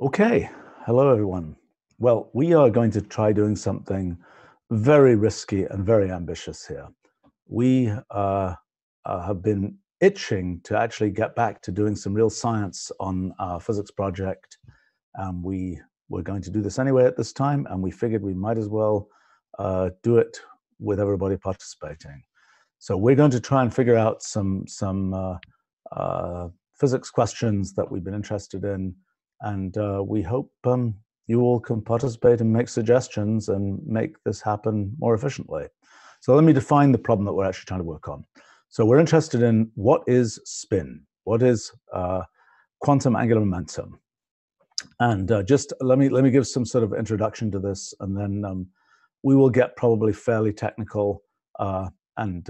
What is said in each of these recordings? Okay, hello everyone. Well, we are going to try doing something very risky and very ambitious here. We have been itching to actually get back to doing some real science on our physics project. We were going to do this anyway at this time, and we figured we might as well do it with everybody participating. So we're going to try and figure out some physics questions that we've been interested in. And we hope you all can participate and make suggestions and make this happen more efficiently. So let me define the problem that we're actually trying to work on. So we're interested in what is spin? What is quantum angular momentum? And just let me give some sort of introduction to this, and then we will get probably fairly technical, and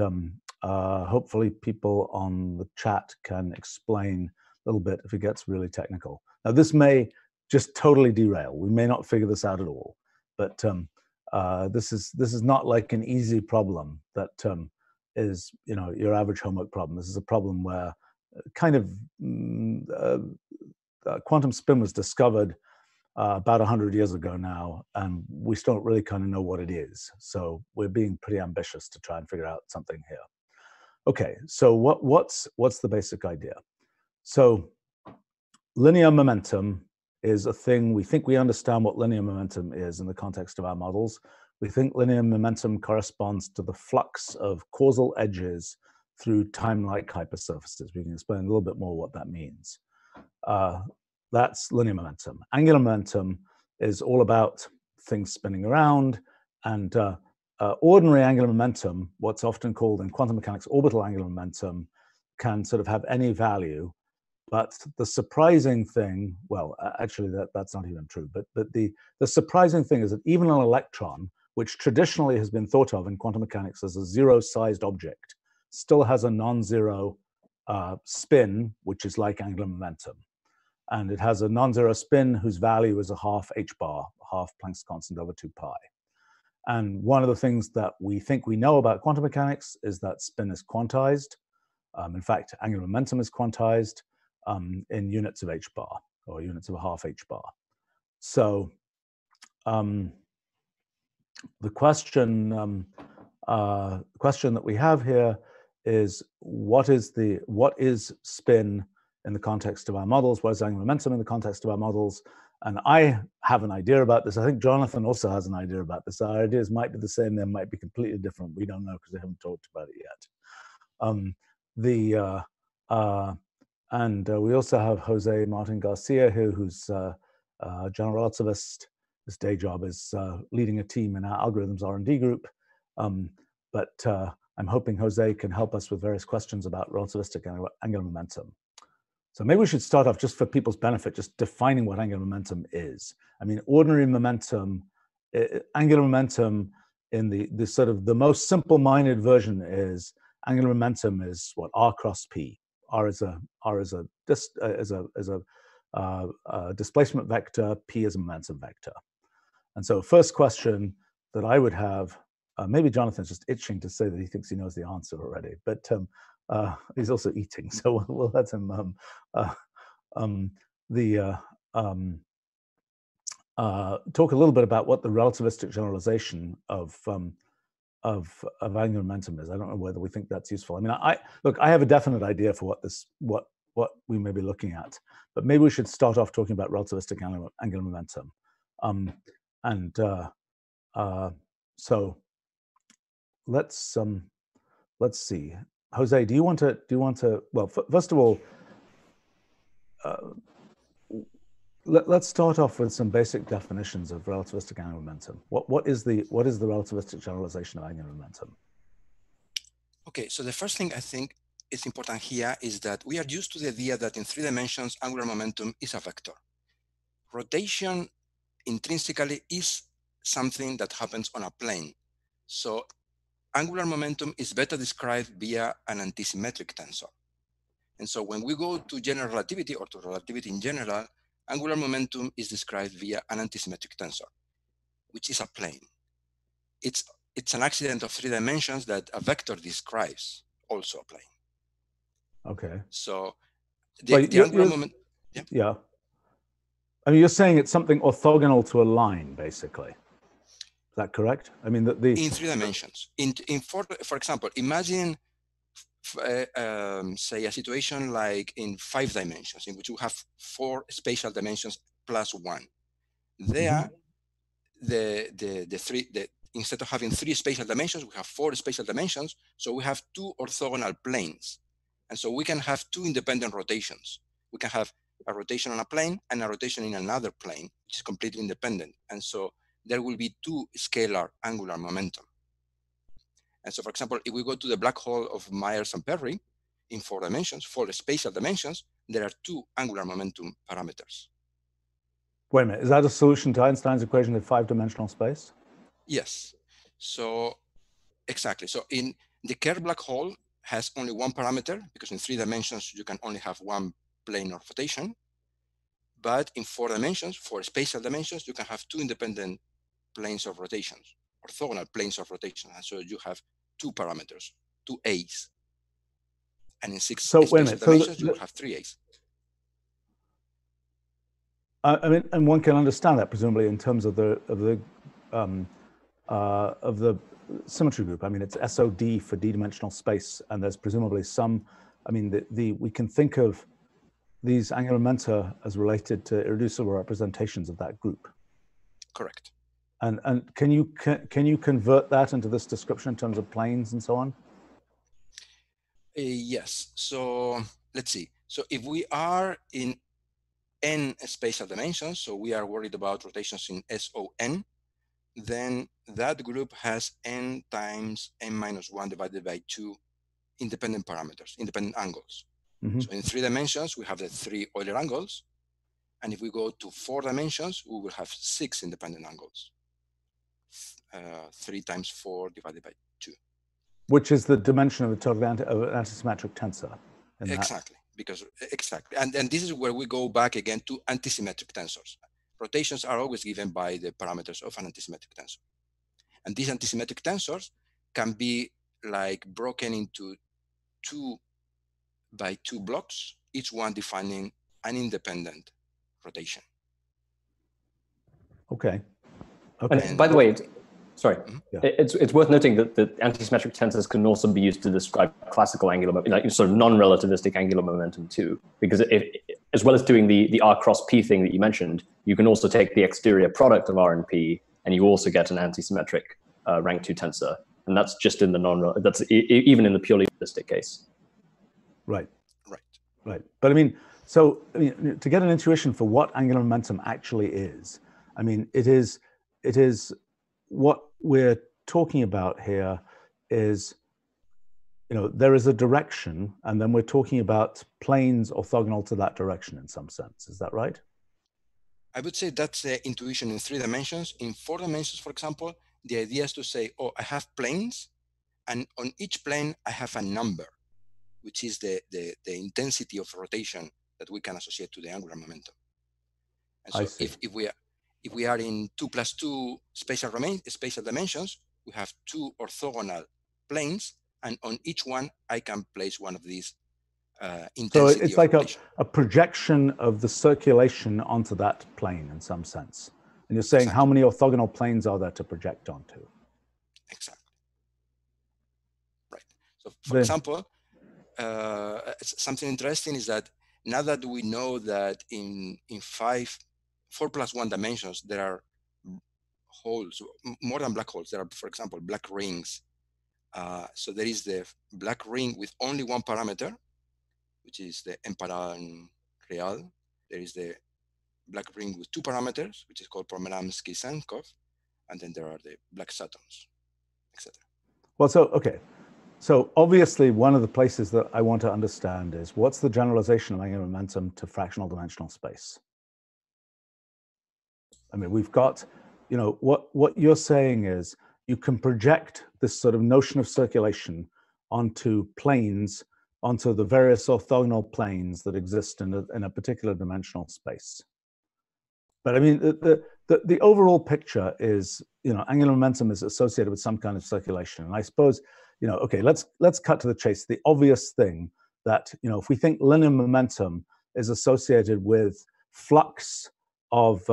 hopefully people on the chat can explain a little bit if it gets really technical. Now, this may just totally derail. We may not figure this out at all, but this is not like an easy problem that is, you know, your average homework problem. This is a problem where kind of quantum spin was discovered about 100 years ago now, and we still really kind of know what it is. So we're being pretty ambitious to try and figure out something here. Okay, so what's the basic idea? So linear momentum is a thing. We think we understand what linear momentum is in the context of our models. We think linear momentum corresponds to the flux of causal edges through time-like hypersurfaces. We can explain a little bit more what that means. That's linear momentum. Angular momentum is all about things spinning around, and ordinary angular momentum, what's often called in quantum mechanics orbital angular momentum, can sort of have any value. But the surprising thing, well, actually that's not even true, but the surprising thing is that even an electron, which traditionally has been thought of in quantum mechanics as a zero-sized object, still has a non-zero spin, which is like angular momentum. And it has a non-zero spin whose value is a half h-bar, half Planck's constant over 2 pi. And one of the things that we think we know about quantum mechanics is that spin is quantized. In fact, angular momentum is quantized. In units of h-bar, or units of a half h-bar. So the question that we have here is, what is spin in the context of our models? What is angular momentum in the context of our models? And I have an idea about this. I think Jonathan also has an idea about this. Our ideas might be the same. They might be completely different. We don't know because we haven't talked about it yet. And we also have Jose Martin Garcia here, who's a general relativist. His day job is leading a team in our algorithms R&D group. But I'm hoping Jose can help us with various questions about relativistic angular momentum. So maybe we should start off, just for people's benefit, just defining what angular momentum is. I mean, ordinary momentum, angular momentum in the sort of the most simple-minded version is angular momentum is what, r cross p. R is a displacement vector, P is a momentum vector. And so first question that I would have, maybe Jonathan's just itching to say that he thinks he knows the answer already, but he's also eating, so we'll let him. Talk a little bit about what the relativistic generalization of angular momentum is. I don't know whether we think that's useful. I mean, I have a definite idea for what we may be looking at, but maybe we should start off talking about relativistic angular momentum. So let's see. Jose, do you want to? Well, first of all, let's start off with some basic definitions of relativistic angular momentum. What is the relativistic generalization of angular momentum? Okay, so the first thing I think is important here is that we are used to the idea that in 3 dimensions, angular momentum is a vector. Rotation intrinsically is something that happens on a plane. So angular momentum is better described via an antisymmetric tensor. And so when we go to general relativity, or to relativity in general, angular momentum is described via an antisymmetric tensor, which is a plane. It's an accident of 3 dimensions that a vector describes, also a plane. Okay. So the angular moment. Yeah. I mean, you're saying it's something orthogonal to a line, basically. Is that correct? I mean, that these in three dimensions. In for example, imagine say a situation like in 5 dimensions, in which you have 4 spatial dimensions plus 1. There, the three instead of having 3 spatial dimensions, we have 4 spatial dimensions. So we have 2 orthogonal planes, and so we can have 2 independent rotations. We can have a rotation on a plane and a rotation in another plane, which is completely independent. And so there will be 2 scalar angular momentum. And so, for example, if we go to the black hole of Myers and Perry in 4 dimensions, 4 spatial dimensions, there are 2 angular momentum parameters. Wait a minute, is that a solution to Einstein's equation in 5-dimensional space? Yes. So, exactly. So in the Kerr black hole has only 1 parameter, because in 3 dimensions, you can only have 1 plane of rotation. But in 4 dimensions, 4 spatial dimensions, you can have 2 independent planes of rotations, orthogonal planes of rotation. And so you have 2 parameters, 2 A's. And in 6 spatial dimensions, you will have 3 A's. I mean, and one can understand that, presumably, in terms of the symmetry group. I mean, it's SOD for d-dimensional space, and there's presumably some. I mean, we can think of these angular momenta as related to irreducible representations of that group. Correct. And can you convert that into this description in terms of planes and so on? Yes. So let's see. So if we are in n spatial dimensions, so we are worried about rotations in SON, then that group has n times n minus 1 divided by 2 independent parameters, independent angles. So in 3 dimensions, we have the 3 Euler angles. And if we go to 4 dimensions, we will have 6 independent angles. 3 times 4 divided by 2. Which is the dimension of the total antisymmetric tensor. Exactly. Because and this is where we go back again to antisymmetric tensors. Rotations are always given by the parameters of an antisymmetric tensor. And these antisymmetric tensors can be like broken into 2 by 2 blocks, each one defining an independent rotation. Okay. Okay. And by the way, it's worth noting that the antisymmetric tensors can also be used to describe classical angular, like sort of non-relativistic angular momentum too, because it, as well as doing the R cross P thing that you mentioned, you can also take the exterior product of R and P, and you also get an antisymmetric rank 2 tensor, and that's just in the that's even in the purely relativistic case. Right, right, right. But I mean, so I mean, to get an intuition for what angular momentum actually is, I mean, it is. What we're talking about here is, you know, there is a direction, and then we're talking about planes orthogonal to that direction in some sense. Is that right? I would say that's the intuition in 3 dimensions. In 4 dimensions, for example, the idea is to say, oh, I have planes, and on each plane, I have a number, which is the intensity of rotation that we can associate to the angular momentum. And so I see. If we are in 2 plus 2 spatial dimensions, we have 2 orthogonal planes, and on each one, I can place one of these intensity. So it's like a projection of the circulation onto that plane in some sense. And you're saying how many orthogonal planes are there to project onto? Exactly. Right. So for example, something interesting is that now that we know that in 4 plus 1 dimensions, there are holes, more than black holes. There are, for example, black rings. So there is the black ring with only 1 parameter, which is the Emparan real. There is the black ring with 2 parameters, which is called Pomeranski-Sankov. And then there are the black satums, etc. Well, so, okay. So obviously, one of the places that I want to understand is what's the generalization of angular momentum to fractional dimensional space? I mean, we've got, you know, what you're saying is you can project this sort of notion of circulation onto planes, onto the various orthogonal planes that exist in a particular dimensional space. But I mean, the overall picture is, you know, angular momentum is associated with some kind of circulation. And I suppose, you know, okay, let's cut to the chase. The obvious thing that, you know, if we think linear momentum is associated with flux of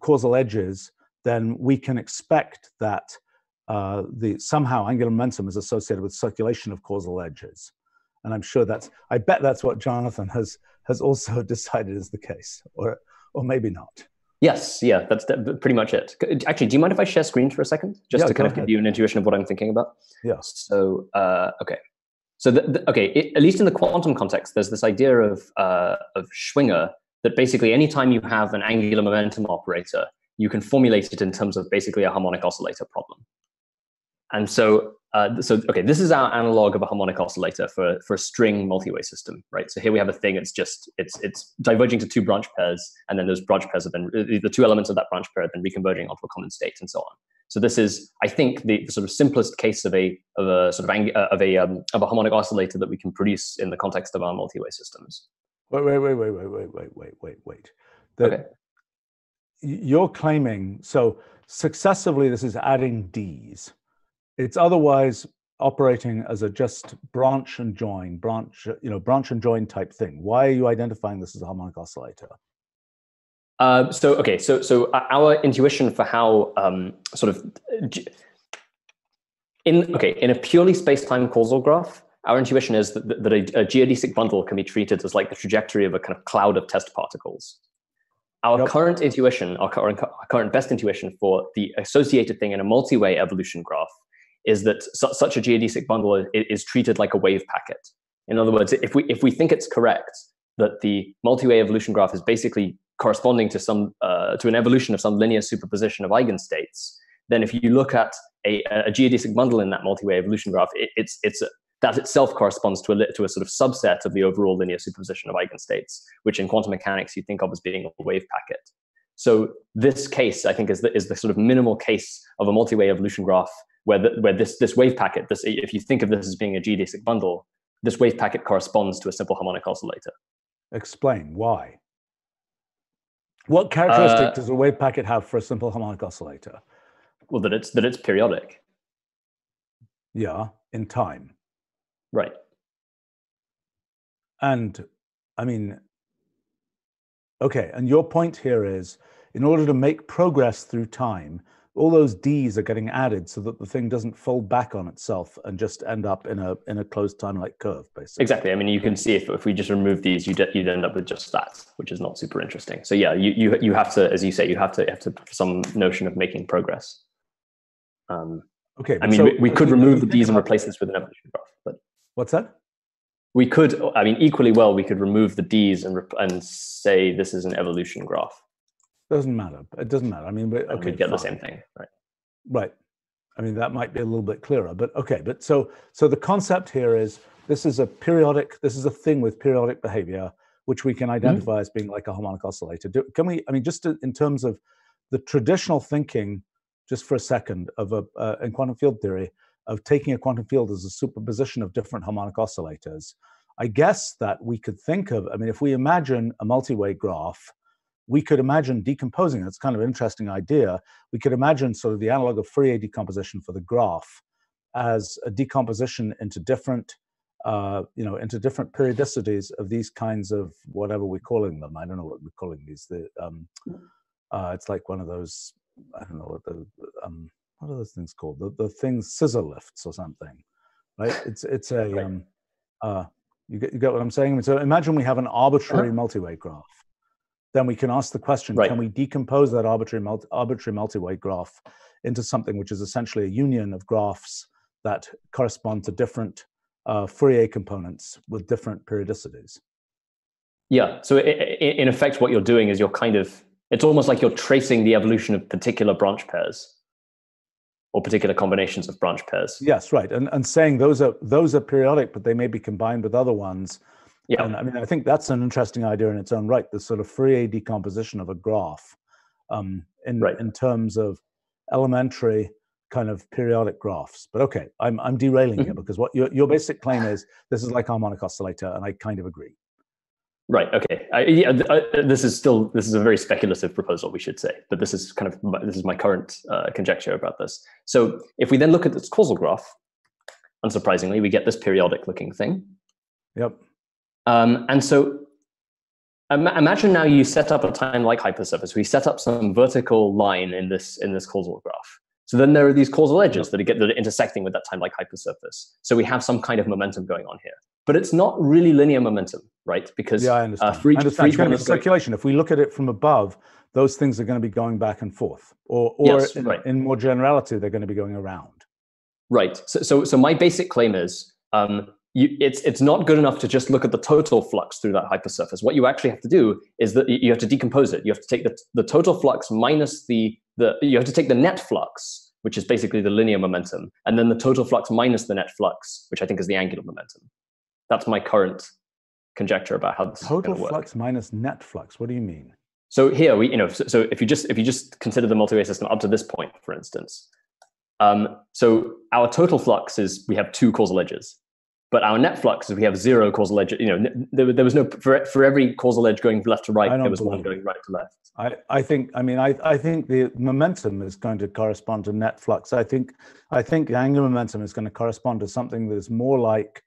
causal edges, then we can expect that somehow angular momentum is associated with circulation of causal edges. And I'm sure I bet that's what Jonathan has also decided is the case, or maybe not. Yes, yeah, that's pretty much it. Actually, do you mind if I share screens for a second? Just to kind of give you an intuition of what I'm thinking about. Yeah. So, okay. So, at least in the quantum context, there's this idea of Schwinger that basically any time you have an angular momentum operator, you can formulate it in terms of basically a harmonic oscillator problem. And so, this is our analog of a harmonic oscillator for a string multi-way system, right? So here we have a thing. It's diverging to two branch pairs, and then those branch pairs have been the two elements of that branch pair have been reconverging onto a common state, and so on. So this is, I think, the sort of simplest case of a harmonic oscillator that we can produce in the context of our multi-way systems. Wait. Okay. You're claiming so successively. This is adding D's. It's otherwise operating as a just branch and join, branch and join type thing. Why are you identifying this as a harmonic oscillator? So our intuition for how in a purely space-time causal graph, our intuition is that a geodesic bundle can be treated as like the trajectory of a kind of cloud of test particles. Our current best intuition for the associated thing in a multi-way evolution graph is that such a geodesic bundle is treated like a wave packet. In other words, if we think it's correct that the multi-way evolution graph is basically corresponding to an evolution of some linear superposition of eigenstates, then if you look at a geodesic bundle in that multi-way evolution graph, that itself corresponds to a sort of subset of the overall linear superposition of eigenstates, which in quantum mechanics you think of as being a wave packet. So this case, I think, is the sort of minimal case of a multi-way evolution graph where this wave packet, if you think of this as being a geodesic bundle, this wave packet corresponds to a simple harmonic oscillator. Explain why. What characteristic does a wave packet have for a simple harmonic oscillator? Well, that it's periodic. Yeah, in time. Right. And I mean, okay, and your point here is, in order to make progress through time, all those D's are getting added so that the thing doesn't fold back on itself and just end up in a closed time-like curve, basically. Exactly. I mean, you can see if we just remove these, you'd end up with just that, which is not super interesting. So yeah, you have to, as you say, you have to some notion of making progress. Okay. I mean, so, we could remove the D's and replace this with an evolution graph, but what's that? We could. I mean, equally well, we could remove the D's and say this is an evolution graph. Doesn't matter. It doesn't matter. I mean, okay, we'd get the same thing, right? Right. I mean, that might be a little bit clearer, but okay. But so the concept here is this is a thing with periodic behavior, which we can identify as being like a harmonic oscillator. In terms of the traditional thinking, just for a second, in quantum field theory, of taking a quantum field as a superposition of different harmonic oscillators, I guess that we could think of, I mean, if we imagine a multi-way graph, we could imagine decomposing. That's kind of an interesting idea. We could imagine sort of the analog of Fourier decomposition for the graph as a decomposition into different, into different periodicities of these kinds of whatever we're calling them. I don't know what we're calling these. It's like one of those. I don't know what are those things called? The things scissor lifts or something, right? You get what I'm saying? I mean, so imagine we have an arbitrary multi-way graph. Then we can ask the question, Can we decompose that arbitrary multi-way graph into something which is essentially a union of graphs that correspond to different Fourier components with different periodicities? Yeah, so in effect, what you're doing is it's almost like you're tracing the evolution of particular branch pairs or particular combinations of branch pairs. Yes, right, and saying those are periodic, but they may be combined with other ones. Yeah, and I mean, I think that's an interesting idea in its own right. This sort of Fourier decomposition of a graph, in terms of elementary kind of periodic graphs. But okay, I'm derailing here because what your basic claim is this is like harmonic oscillator, and I kind of agree. Right. Okay. This is a very speculative proposal, we should say, but this is my current conjecture about this. So if we then look at this causal graph, unsurprisingly, we get this periodic looking thing. Yep. And so Imagine now you set up a time-like hypersurface. We set up some vertical line in this causal graph. So then there are these causal edges that are intersecting with that time-like hypersurface. So we have some kind of momentum going on here. But it's not really linear momentum, right? Because for each one of the circulation, if we look at it from above, those things are going to be going back and forth. Or in more generality, they're going to be going around. Right. So my basic claim is it's not good enough to just look at the total flux through that hypersurface. What you actually have to do is that you have to decompose it. You have to take the total flux minus you have to take the net flux, which is basically the linear momentum, and then the total flux minus the net flux, which I think is the angular momentum. That's my current conjecture about how this is going to work. Total flux minus net flux. What do you mean? So here if you just consider the multi-way system up to this point, for instance, so our total flux is we have two causal edges, but our net flux is we have zero causal edges. You know, there was no for every causal edge going left to right, there was one going right to left. I think the momentum is going to correspond to net flux. I think the angular momentum is going to correspond to something that is more like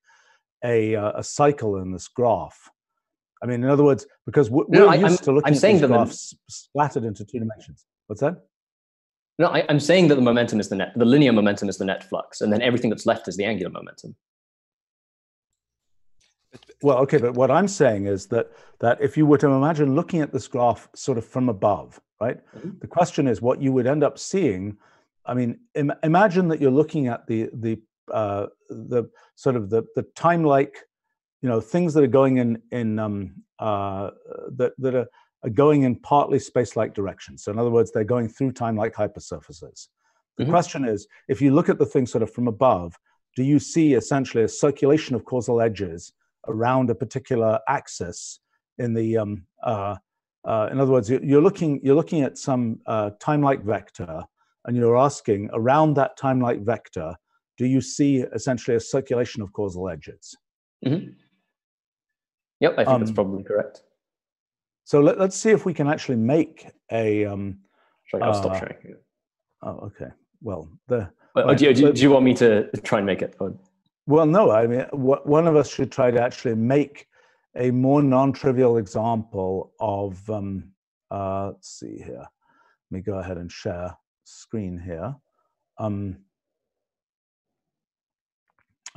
a cycle in this graph. I mean, in other words, because I'm saying that the graphs splattered into two dimensions. What's that? No, I'm saying that the momentum is the linear momentum is the net flux, and then everything that's left is the angular momentum. Well, okay, but what I'm saying is that if you were to imagine looking at this graph sort of from above, right? Mm-hmm. The question is what you would end up seeing. I mean, imagine that you're looking at the time-like, you know, things that are going that are going in partly space-like directions. So in other words, they're going through time-like hypersurfaces. The mm-hmm. question is, if you look at the thing sort of from above, do you see essentially a circulation of causal edges around a particular axis? In other words, you're looking at some time-like vector, and you're asking around that time-like vector, do you see essentially a circulation of causal edges? Mm-hmm. Yep, I think that's probably correct. So let's see if we can actually make a. I'll stop sharing. Yeah. Oh, okay. Well, do you want me to try and make it? Or? Well, no. I mean, one of us should try to actually make a more non-trivial example of. Let's see here. Let me go ahead and share screen here.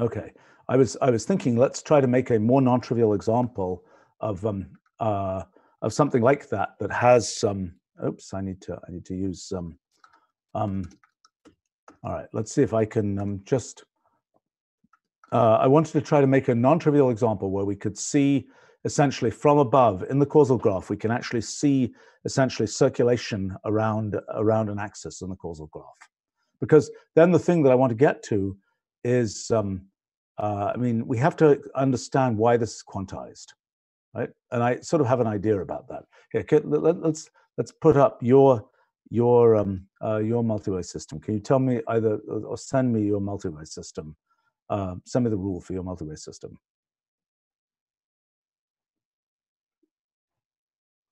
Okay. I was thinking, let's try to make a more non-trivial example of something like that has some. Oops, I need to use some. All right, let's see if I can just. I wanted to try to make a non-trivial example where we could see essentially from above in the causal graph. We can actually see essentially circulation around an axis in the causal graph, because then the thing that I want to get to is. I mean, we have to understand why this is quantized, right? And I sort of have an idea about that. Here, let's put up your multiway system. Can you tell me either or send me your multiway system? Send me the rule for your multiway system.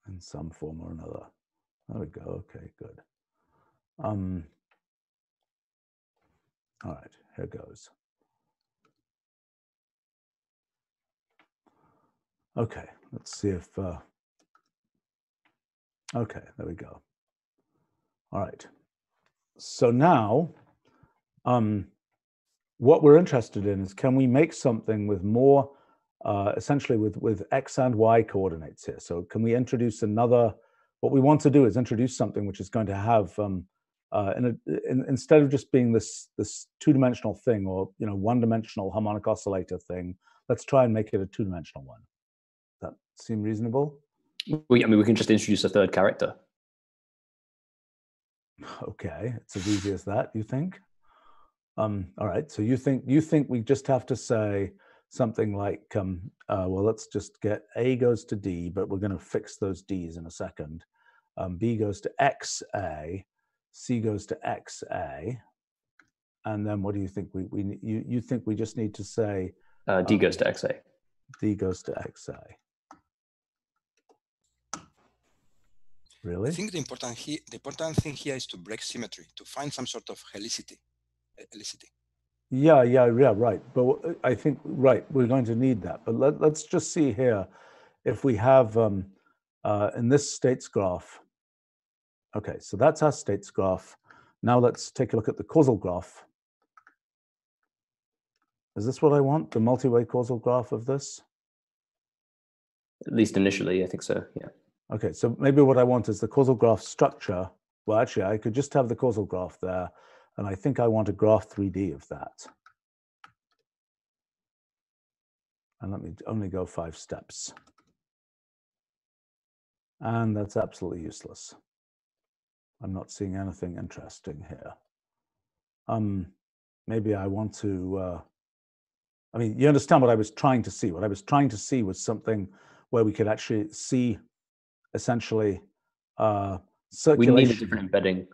In some form or another. There we go. Okay, good. All right, here goes. Okay, let's see if, okay, there we go. All right, so now what we're interested in is, can we make something with more, essentially with X and Y coordinates here? So can we introduce another, what we want to do is introduce something which is going to have, instead of just being this two-dimensional thing or, you know, one-dimensional harmonic oscillator thing, let's try and make it a two-dimensional one. Seem reasonable? We can just introduce a third character. Okay, it's as easy as that, you think? All right, so you think we just have to say something like, well, let's just get A goes to D, but we're going to fix those D's in a second. B goes to XA, C goes to XA, and then what do you think you think we just need to say? D goes to XA. D goes to XA. Really? I think the important thing here is to break symmetry, to find some sort of helicity. Yeah, right. But I think, right, we're going to need that. But let's just see here if we have in this states graph. Okay, so that's our states graph. Now let's take a look at the causal graph. Is this what I want, the multi-way causal graph of this? At least initially, I think so, yeah. Okay, so maybe what I want is the causal graph structure. Well, actually, I could just have the causal graph there, and I think I want a graph 3D of that. And let me only go 5 steps. And that's absolutely useless. I'm not seeing anything interesting here. Maybe I want to, I mean, you understand what I was trying to see. What I was trying to see was something where we could actually see essentially circulation. We need a different embedding.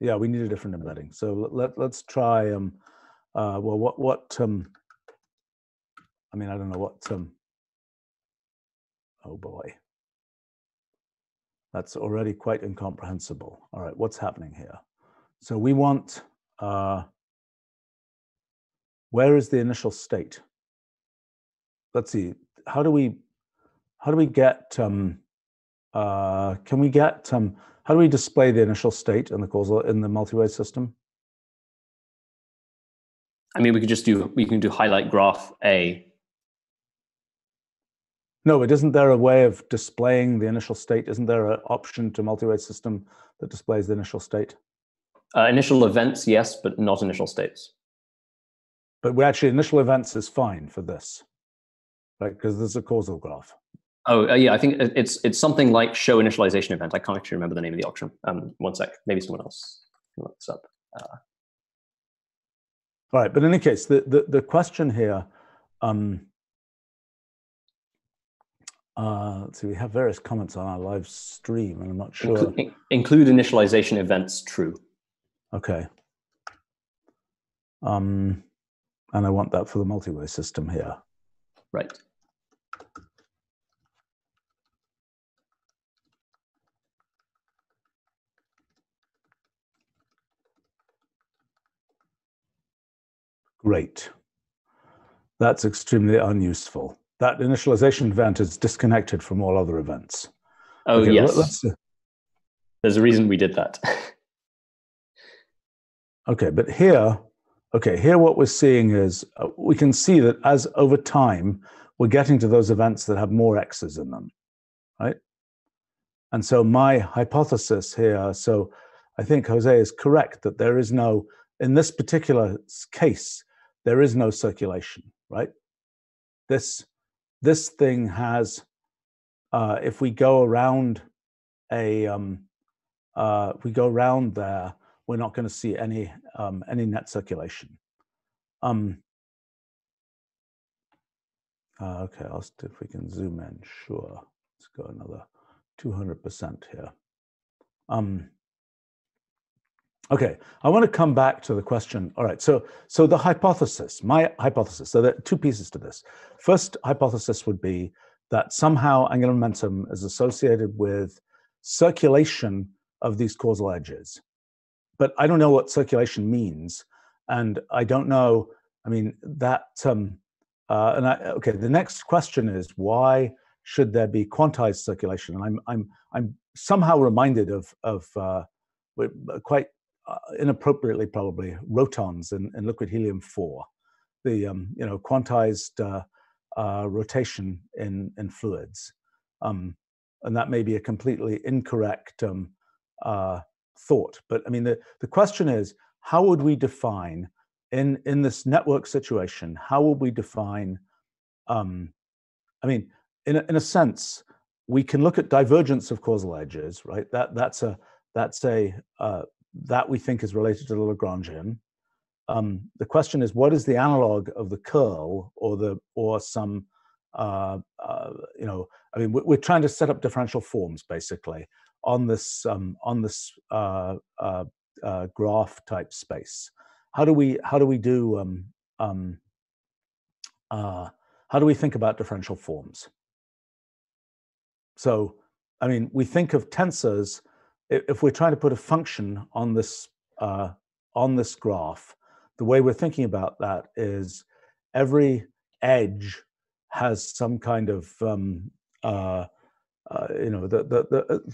Yeah, we need a different embedding. So let's try, well, I mean, I don't know what, oh boy. That's already quite incomprehensible. All right, what's happening here? So we want, where is the initial state? Let's see, how do we get, can we get, how do we display the initial state in the causal, in the multi-way system? I mean, we could just do, we can do highlight graph A. No, but isn't there a way of displaying the initial state? Isn't there an option to multi-way system that displays the initial state? Initial events, yes, but not initial states. But we actually, initial events is fine for this, right? Because there's a causal graph. Oh, yeah, I think it's something like show initialization event. I can't actually remember the name of the option. One sec, maybe someone else can look this up. All right, but in any case, the question here, let's see, we have various comments on our live stream, and I'm not sure. Include initialization events true. Okay. And I want that for the multi-way system here. Right. Great. That's extremely unuseful. That initialization event is disconnected from all other events. Oh, okay, yes. There's a reason we did that. Okay, but here, okay, here what we're seeing is we can see that as over time, we're getting to those events that have more X's in them, right? And so my hypothesis here, so I think Jose is correct that there is no, in this particular case, there is no circulation, right? This thing has, if we go around a, we go around there, we're not going to see any net circulation. Okay, I'll see if we can zoom in. Sure, let's go another 200% here. Okay, I want to come back to the question. All right, so the hypothesis, my hypothesis, so there are two pieces to this. First hypothesis would be that somehow angular momentum is associated with circulation of these causal edges. But I don't know what circulation means, and I don't know, I mean, that, okay, the next question is why should there be quantized circulation? And I'm somehow reminded of quite, inappropriately probably, rotons in liquid helium-4, the you know, quantized rotation in fluids. And that may be a completely incorrect thought, but I mean, the question is, how would we define, in this network situation, how would we define, I mean, in a sense, we can look at divergence of causal edges, right? That we think is related to the Lagrangian. The question is, what is the analog of the curl or some, you know, I mean, we're trying to set up differential forms basically on this graph type space. How do we think about differential forms? So, I mean, we think of tensors. If we're trying to put a function on this graph, the way we're thinking about that is every edge has some kind of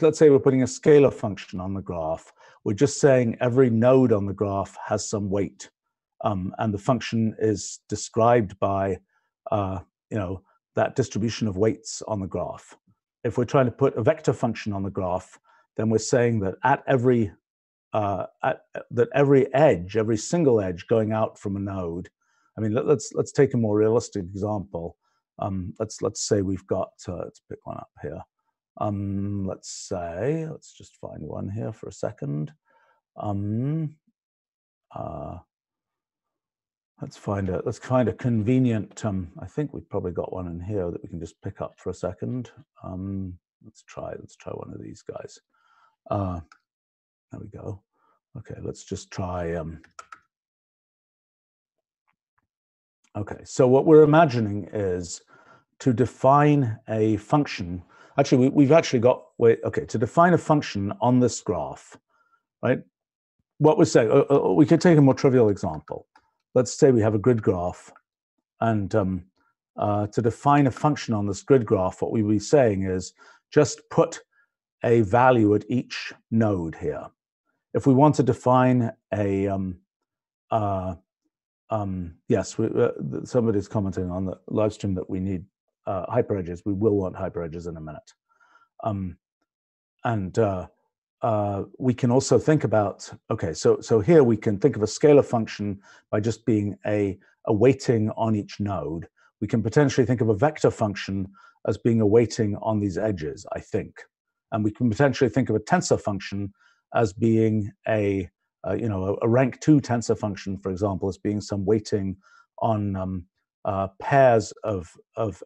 let's say we're putting a scalar function on the graph. We're just saying every node on the graph has some weight, and the function is described by, that distribution of weights on the graph. If we're trying to put a vector function on the graph, then we're saying that every single edge going out from a node. I mean, let's take a more realistic example. Let's say we've got let's pick one up here. Let's just find one here for a second. Let's find a convenient. I think we've probably got one in here that we can just pick up for a second. Let's try one of these guys. There we go. Okay, let's just try. Okay, so what we're imagining is to define a function. Actually, to define a function on this graph, right? What we're saying, we could take a more trivial example. Let's say we have a grid graph, and to define a function on this grid graph, what we would be saying is just put a value at each node here. If we want to define a, somebody's commenting on the live stream that we need hyperedges. We will want hyperedges in a minute. We can also think about, okay, so here we can think of a scalar function by just being a weighting on each node. We can potentially think of a vector function as being a weighting on these edges, I think. And we can potentially think of a tensor function as being a rank 2 tensor function, for example, as being some weighting on pairs of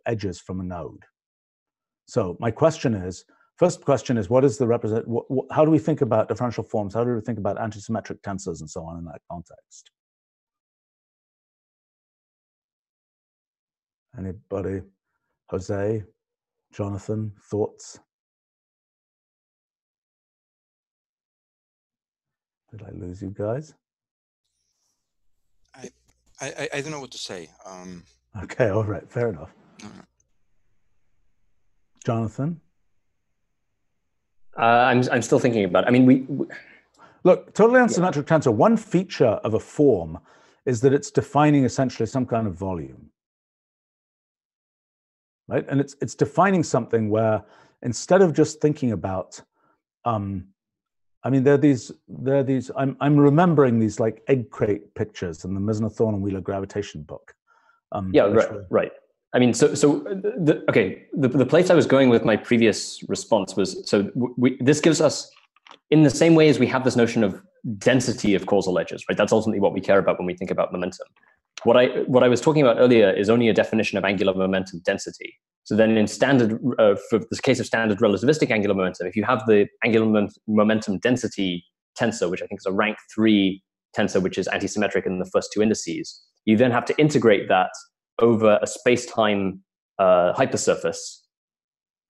edges from a node. So my question is, what is the how do we think about differential forms? How do we think about antisymmetric tensors and so on in that context? Anybody? Jose, Jonathan, thoughts? Did I lose you guys? I don't know what to say. Okay, all right, fair enough. Jonathan? I'm still thinking about it. I mean, we look, totally antisymmetric tensor, one feature of a form is that it's defining essentially some kind of volume, right? And it's defining something where instead of just thinking about, I mean, there are these. I'm remembering these like egg crate pictures in the Misner-Thorne and Wheeler gravitation book. Right. I mean, the place I was going with my previous response was, this gives us, in the same way as we have this notion of density of causal edges, right? That's ultimately what we care about when we think about momentum. What I was talking about earlier is only a definition of angular momentum density. So then in standard, for this case of standard relativistic angular momentum, if you have the angular momentum density tensor, which I think is a rank 3 tensor, which is antisymmetric in the first 2 indices, you then have to integrate that over a space-time hypersurface.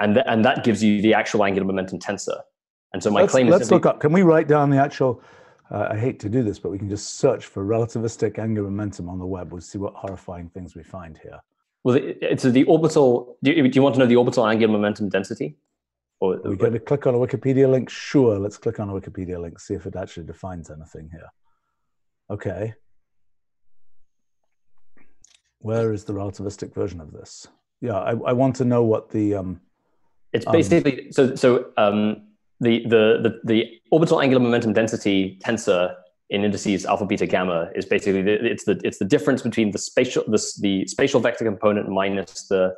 And that gives you the actual angular momentum tensor. And so my claim is... Let's look up, can we write down the actual... I hate to do this, but we can just search for relativistic angular momentum on the web. We'll see what horrifying things we find here. Well, the orbital. Do you want to know the orbital angular momentum density? Or we're going to click on a Wikipedia link. Sure, let's click on a Wikipedia link. See if it actually defines anything here. Okay. Where is the relativistic version of this? Yeah, I want to know what the. It's basically the orbital angular momentum density tensor in indices alpha, beta, gamma is basically it's the difference between the spatial vector component minus the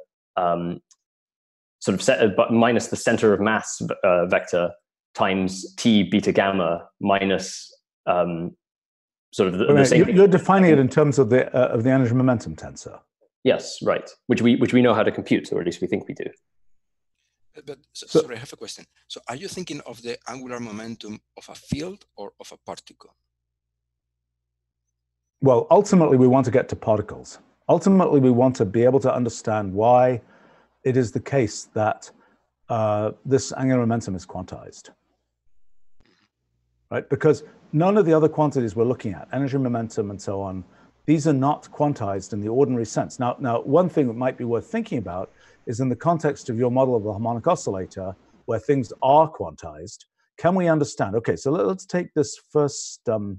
minus the center of mass vector times t beta gamma minus the same. You're defining it in terms of the angular momentum tensor. Yes, right. Which we know how to compute, or at least we think we do. But sorry, I have a question. So, are you thinking of the angular momentum of a field or of a particle? Well, ultimately, we want to get to particles. Ultimately, we want to be able to understand why it is the case that this angular momentum is quantized, right? Because none of the other quantities we're looking at, energy, momentum, and so on, these are not quantized in the ordinary sense. Now, one thing that might be worth thinking about is in the context of your model of the harmonic oscillator, where things are quantized, can we understand? Okay, so let's take this first let's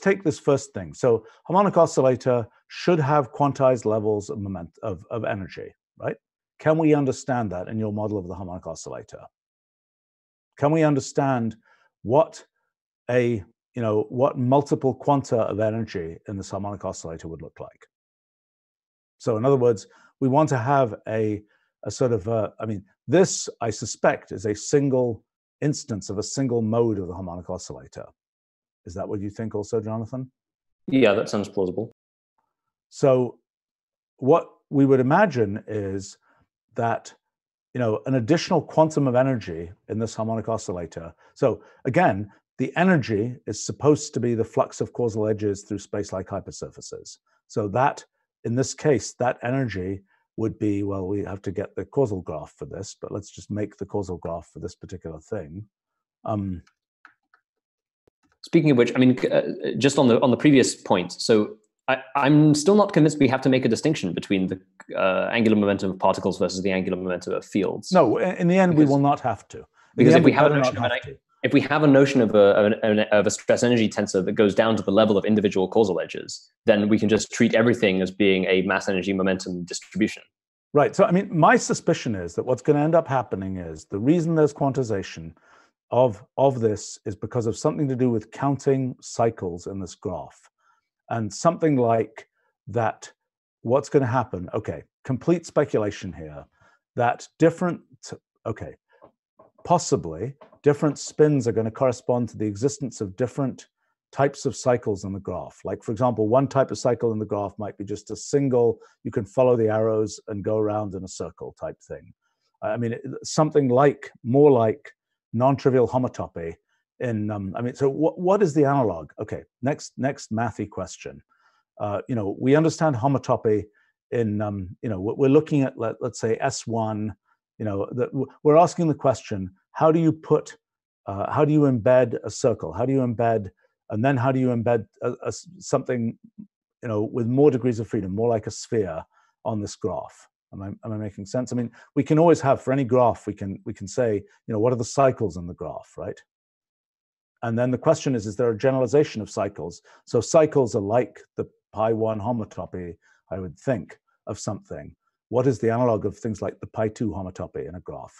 take this first thing. So harmonic oscillator should have quantized levels of energy, right? Can we understand that in your model of the harmonic oscillator? Can we understand what a, you know, what multiple quanta of energy in this harmonic oscillator would look like? So in other words, we want to have a sort of, I mean, this I suspect is a single instance of a single mode of the harmonic oscillator. Is that what you think also, Jonathan? Yeah, that sounds plausible. So what we would imagine is that, you know, an additional quantum of energy in this harmonic oscillator. So again, the energy is supposed to be the flux of causal edges through space-like hypersurfaces. So that, in this case, that energy would be, well, we have to get the causal graph for this, but let's just make the causal graph for this particular thing. Speaking of which, I mean, just on the previous point, so I'm still not convinced we have to make a distinction between the angular momentum of particles versus the angular momentum of fields. No, in the end, because we will not have to. Because if we have a notion of if we have a notion of a stress energy tensor that goes down to the level of individual causal edges, then we can just treat everything as being a mass energy momentum distribution. Right. So, I mean, my suspicion is that what's going to end up happening is the reason there's quantization of this is because of something to do with counting cycles in this graph. And something like that, what's going to happen? Okay, complete speculation here. That different, okay, possibly different spins are going to correspond to the existence of different types of cycles in the graph. Like, for example, one type of cycle in the graph might be just a single, you can follow the arrows and go around in a circle type thing. I mean, something like, more like non-trivial homotopy in, I mean, so what is the analog? Okay, next mathy question. You know, we understand homotopy in, you know, we're looking at, let's say S1, you know, we're asking the question, how do you put, how do you embed a circle? How do you embed, and then how do you embed something, you know, with more degrees of freedom, more like a sphere on this graph? Am I making sense? I mean, we can always have, for any graph, we can say, you know, what are the cycles in the graph, right? And then the question is there a generalization of cycles? So cycles are like the pi1 homotopy, I would think, of something. What is the analog of things like the pi2 homotopy in a graph?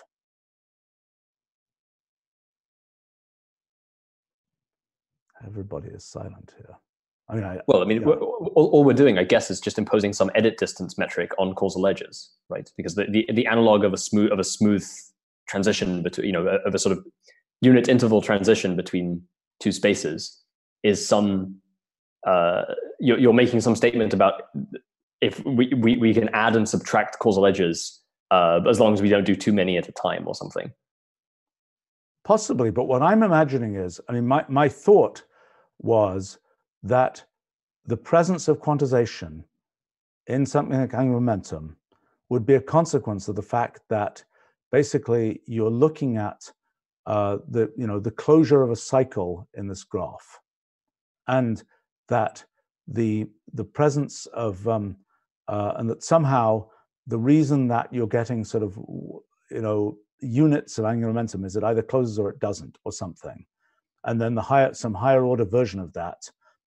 Everybody is silent here. I mean, yeah. All we're doing, I guess, is just imposing some edit distance metric on causal edges, right? Because the analog of a smooth transition between, you know, of a sort of unit interval transition between two spaces is some. You're making some statement about if we can add and subtract causal edges as long as we don't do too many at a time or something. Possibly, but what I'm imagining is, I mean, my thought was that the presence of quantization in something like angular momentum would be a consequence of the fact that basically you're looking at the closure of a cycle in this graph, and that the presence of and that somehow the reason that you're getting sort of, you know, units of angular momentum is it either closes or it doesn't or something, and then some higher order version of that.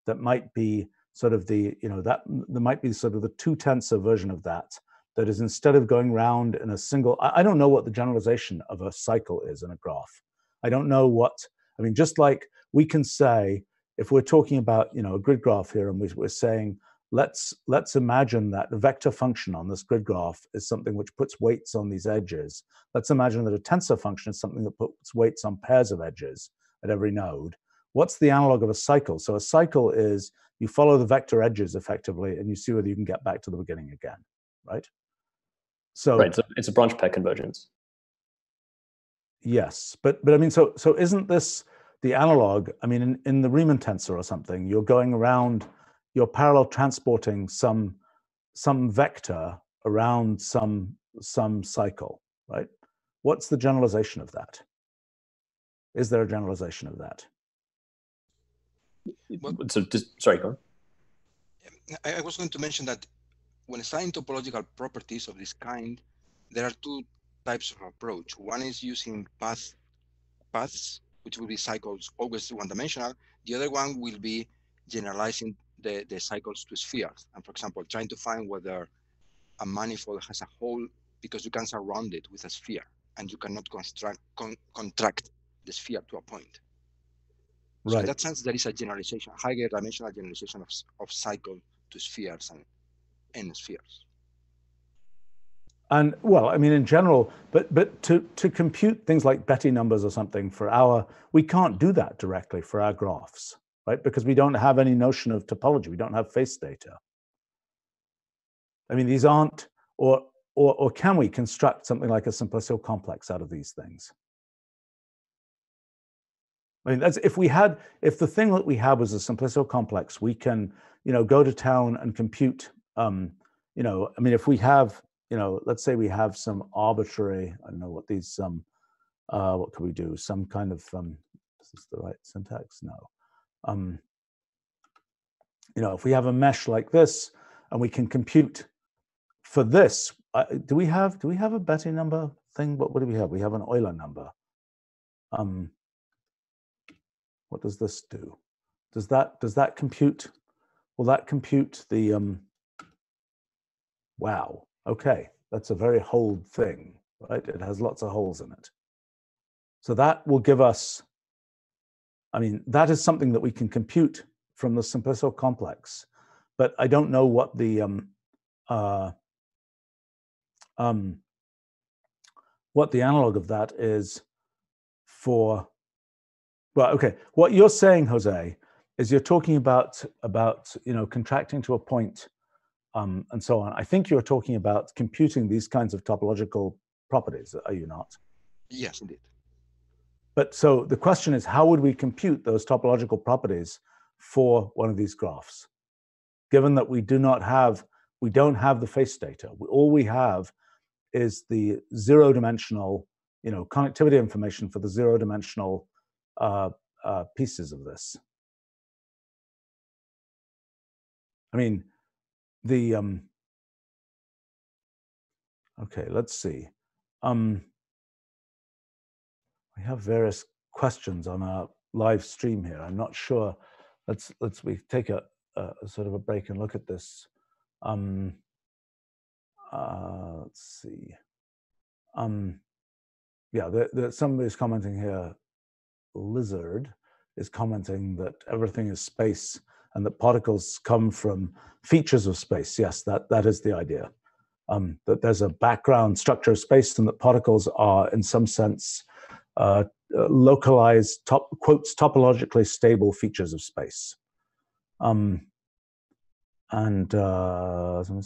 That might be sort of the, you know, that there might be sort of the two-tensor version of that is, instead of going round in a single, I don't know what the generalization of a cycle is in a graph. I don't know what, I mean, just like we can say, if we're talking about, you know, a grid graph here, and we're saying, let's imagine that the vector function on this grid graph is something which puts weights on these edges. Let's imagine that a tensor function is something that puts weights on pairs of edges at every node. What's the analog of a cycle? So a cycle is you follow the vector edges effectively, and you see whether you can get back to the beginning again, right? So right, so it's a branch pair convergence. Yes, but I mean, so isn't this the analog? I mean, in the Riemann tensor or something, you're going around, you're parallel transporting some vector around some cycle, right? What's the generalization of that? Is there a generalization of that? So, sorry, go on. I was going to mention that when studying topological properties of this kind, there are two types of approach. One is using paths, which will be cycles always one-dimensional. The other one will be generalizing the cycles to spheres. And for example, trying to find whether a manifold has a hole because you can surround it with a sphere and you cannot contract the sphere to a point. Right. So in that sense, there is a generalization, higher dimensional generalization of cycle to spheres and spheres. And well, I mean, in general, but to compute things like Betti numbers or something for we can't do that directly for our graphs, right? Because we don't have any notion of topology. We don't have face data. I mean, these aren't, or can we construct something like a simplicial complex out of these things? I mean, that's, if the thing that we had was a simplicial complex, we can, you know, go to town and compute, you know, I mean, if we have, you know, let's say we have some arbitrary, I don't know what these, what could we do? Some kind of, is this the right syntax? No. You know, if we have a mesh like this and we can compute for this, do we have a Betti number thing? What do we have? We have an Euler number. What does this do? Does that compute? Will that compute the, wow. Okay, that's a very whole thing, right? It has lots of holes in it. So that will give us, I mean, that is something that we can compute from the simplicial complex, but I don't know what the analog of that is for. Well, okay, what you're saying, Jose, is you're talking about you know, contracting to a point. And so on. I think you're talking about computing these kinds of topological properties, are you not? Yes, indeed. But so the question is, how would we compute those topological properties for one of these graphs? Given that we don't have the face data. All we have is the zero-dimensional, you know, connectivity information for the zero-dimensional pieces of this. I mean, okay, let's see. We have various questions on our live stream here. I'm not sure. We take a sort of a break and look at this. Let's see. Yeah, somebody's commenting here. Lizard is commenting that everything is space, and that particles come from features of space. Yes, that is the idea. That there's a background structure of space and that particles are, in some sense, localized, quotes, topologically stable features of space. Someone's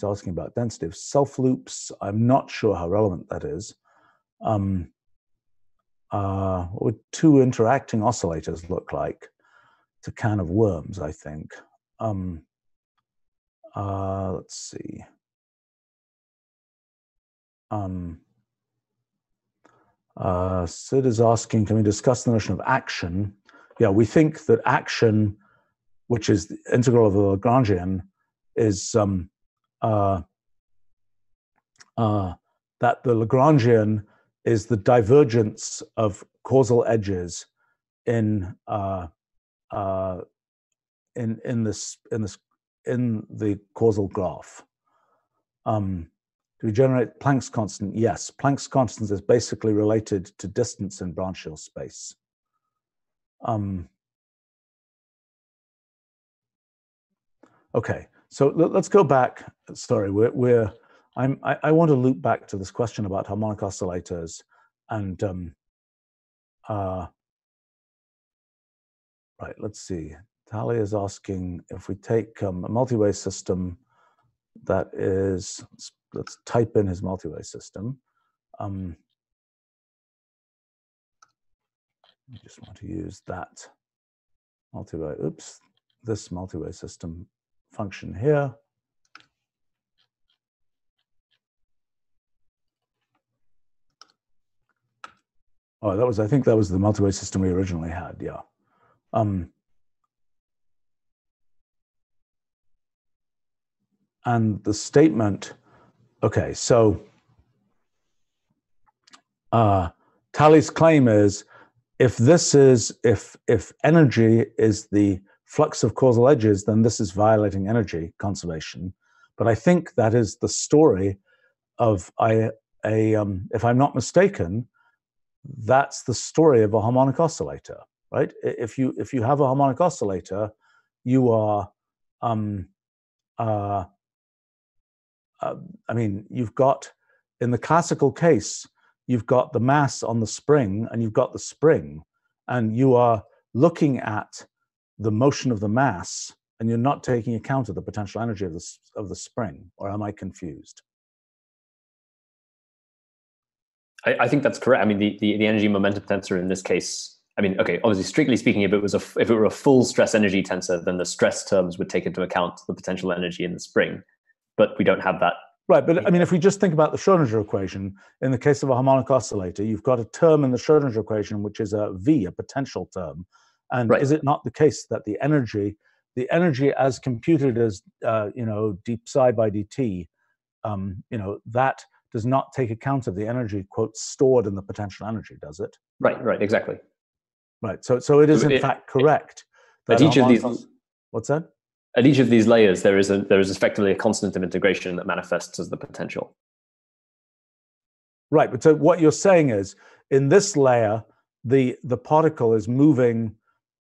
asking about density of self-loops. I'm not sure how relevant that is. What would two interacting oscillators look like? It's a can of worms, I think. Let's see. Sid is asking, can we discuss the notion of action? Yeah, we think that action, which is the integral of the Lagrangian, is that the Lagrangian is the divergence of causal edges in the causal graph. Do we generate Planck's constant? Yes, Planck's constant is basically related to distance in branchial space. Okay, so let's go back. Sorry, I want to loop back to this question about harmonic oscillators and. Right, let's see. Tali is asking if we take a multi-way system that is, let's type in his multi-way system. I just want to use that multi-way, oops, this multi-way system function here. Oh, I think that was the multi-way system we originally had, yeah. and the statement, okay, so Tally's claim is, if energy is the flux of causal edges, then this is violating energy conservation. But I think that is the story of if I'm not mistaken, that's the story of a harmonic oscillator, right? If you have a harmonic oscillator, you are I mean, you've got, in the classical case, you've got the mass on the spring and you've got the spring, and you are looking at the motion of the mass and you're not taking account of the potential energy of the spring, or am I confused? I think that's correct. I mean, the energy momentum tensor in this case, I mean, okay, obviously, strictly speaking, if it were a full stress energy tensor, then the stress terms would take into account the potential energy in the spring, but we don't have that. Right, but I mean, if we just think about the Schrödinger equation, in the case of a harmonic oscillator, you've got a term in the Schrödinger equation, which is a V, a potential term. And right. Is it not the case that the energy as computed as, you know, dψ/dt, you know, that does not take account of the energy, quote, stored in the potential energy, does it? Right, exactly. Right, so it is in fact correct. At each of these... What's that? At each of these layers, there is effectively a constant of integration that manifests as the potential. Right, but so what you're saying is, in this layer, the particle is moving,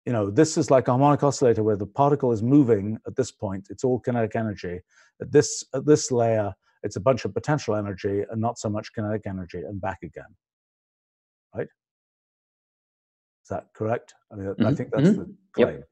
you know, this is like a harmonic oscillator where the particle is moving at this point, it's all kinetic energy. At this layer, it's a bunch of potential energy and not so much kinetic energy, and back again, right? Is that correct? I mean, I think that's the claim. Yep.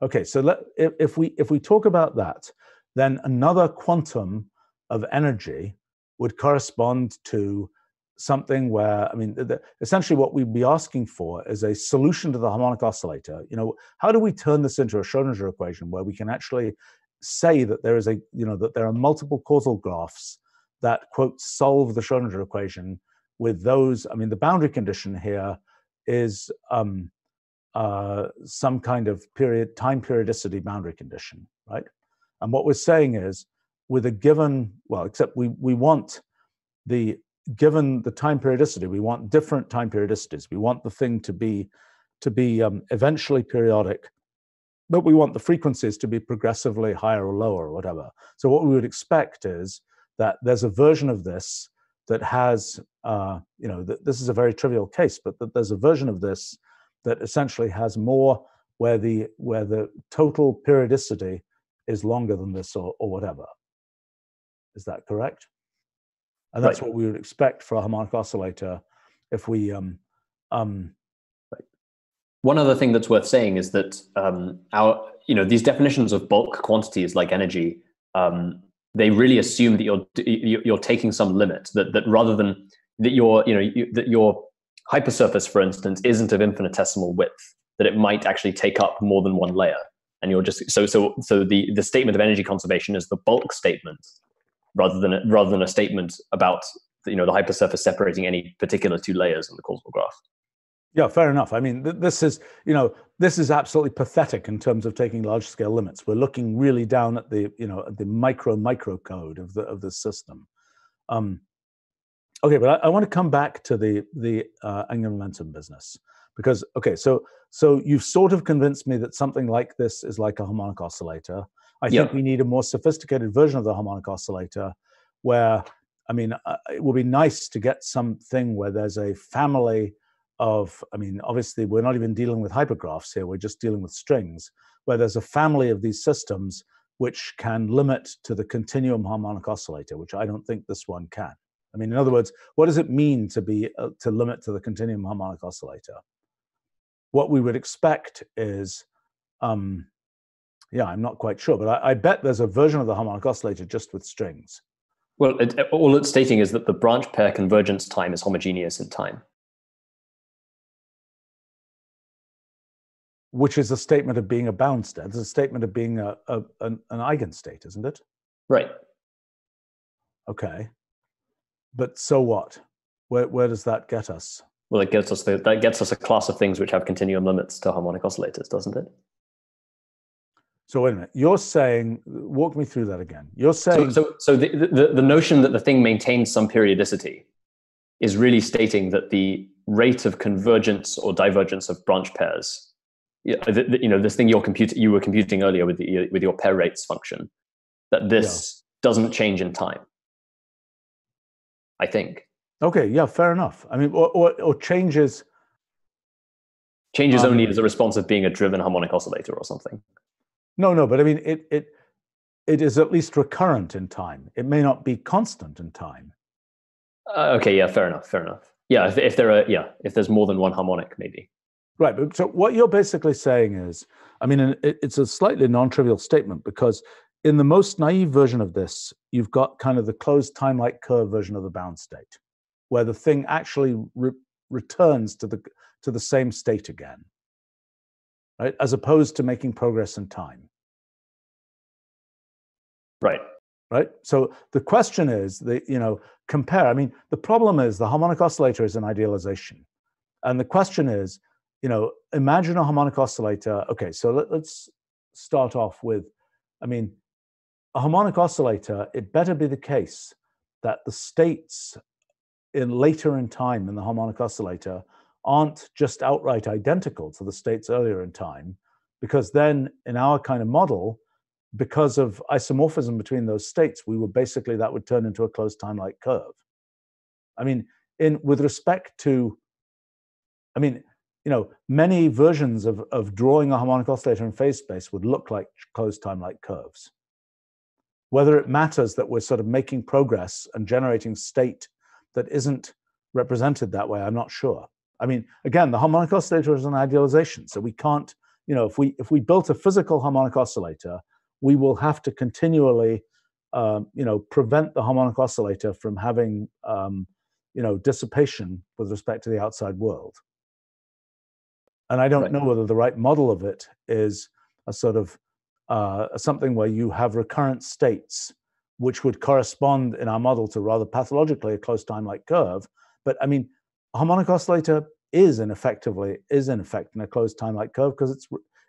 Okay, so if we talk about that, then another quantum of energy would correspond to something where, I mean, essentially what we'd be asking for is a solution to the harmonic oscillator. You know, how do we turn this into a Schrödinger equation where we can actually say that there is a, you know, that there are multiple causal graphs that, quote, solve the Schrödinger equation with those? I mean, the boundary condition here is some kind of time periodicity boundary condition, right? And what we're saying is, with a given, well, except we want the, given the time periodicity, we want different time periodicities. We want the thing to be eventually periodic, but we want the frequencies to be progressively higher or lower or whatever. So what we would expect is that there's a version of this that has, you know, this is a very trivial case, but that there's a version of this that essentially has more, where the total periodicity is longer than this, or whatever. Is that correct? And that's right. What we would expect for a harmonic oscillator if we... One other thing that's worth saying is that these definitions of bulk quantities like energy, they really assume that you're taking some limit, that rather than that your hypersurface, for instance, isn't of infinitesimal width, that it might actually take up more than one layer, and you're just so the statement of energy conservation is the bulk statement, rather than a statement about, you know, the hypersurface separating any particular two layers in the causal graph. Yeah, fair enough. I mean, this is absolutely pathetic in terms of taking large scale limits. We're looking really down at the, you know, at the micro code of the system. Okay, but I want to come back to the angular momentum business, because, okay, so you've sort of convinced me that something like this is like a harmonic oscillator. I think we need a more sophisticated version of the harmonic oscillator where, I mean, it would be nice to get something where there's a family of, I mean, obviously we're not even dealing with hypergraphs here, we're just dealing with strings, where there's a family of these systems which can limit to the continuum harmonic oscillator, which I don't think this one can. I mean, in other words, what does it mean to limit to the continuum harmonic oscillator? What we would expect is, yeah, I'm not quite sure, but I bet there's a version of the harmonic oscillator just with strings. Well, all it's stating is that the branch pair convergence time is homogeneous in time. Which is a statement of being a bound state. It's a statement of being an eigenstate, isn't it? Right. Okay. But so what? Where does that get us? Well, it gets us that gets us a class of things which have continuum limits to harmonic oscillators, doesn't it? So wait a minute, you're saying, walk me through that again. You're saying... So the notion that the thing maintains some periodicity is really stating that the rate of convergence or divergence of branch pairs, you know, this thing you were computing earlier with your pair rates function, that this doesn't change in time, I think. Okay, yeah, fair enough. I mean, or changes... Changes only as a response of being a driven harmonic oscillator or something. No, but I mean, it is at least recurrent in time. It may not be constant in time. Okay, yeah, fair enough. Yeah, if there's more than one harmonic, maybe. Right, but so what you're basically saying is, I mean, it's a slightly non-trivial statement, because in the most naive version of this, you've got kind of the closed time-like curve version of the bound state, where the thing actually returns to the same state again. Right? As opposed to making progress in time. Right. So the question is, compare. I mean, the problem is the harmonic oscillator is an idealization, and the question is, imagine a harmonic oscillator. Okay, so let's start off with, I mean, a harmonic oscillator. It better be the case that the states later in time in the harmonic oscillator aren't just outright identical to the states earlier in time, because then in our kind of model, because of isomorphism between those states, that would turn into a closed time-like curve. I mean, many versions of drawing a harmonic oscillator in phase space would look like closed time-like curves. Whether it matters that we're sort of making progress and generating state that isn't represented that way, I'm not sure. I mean, again, the harmonic oscillator is an idealization, so we can't, if we built a physical harmonic oscillator, we will have to continually, prevent the harmonic oscillator from having, dissipation with respect to the outside world. And I don't know whether the right model of it is a sort of something where you have recurrent states, which would correspond in our model to rather pathologically a closed time-like curve, but I mean, a harmonic oscillator is in effect in a closed time-like curve, because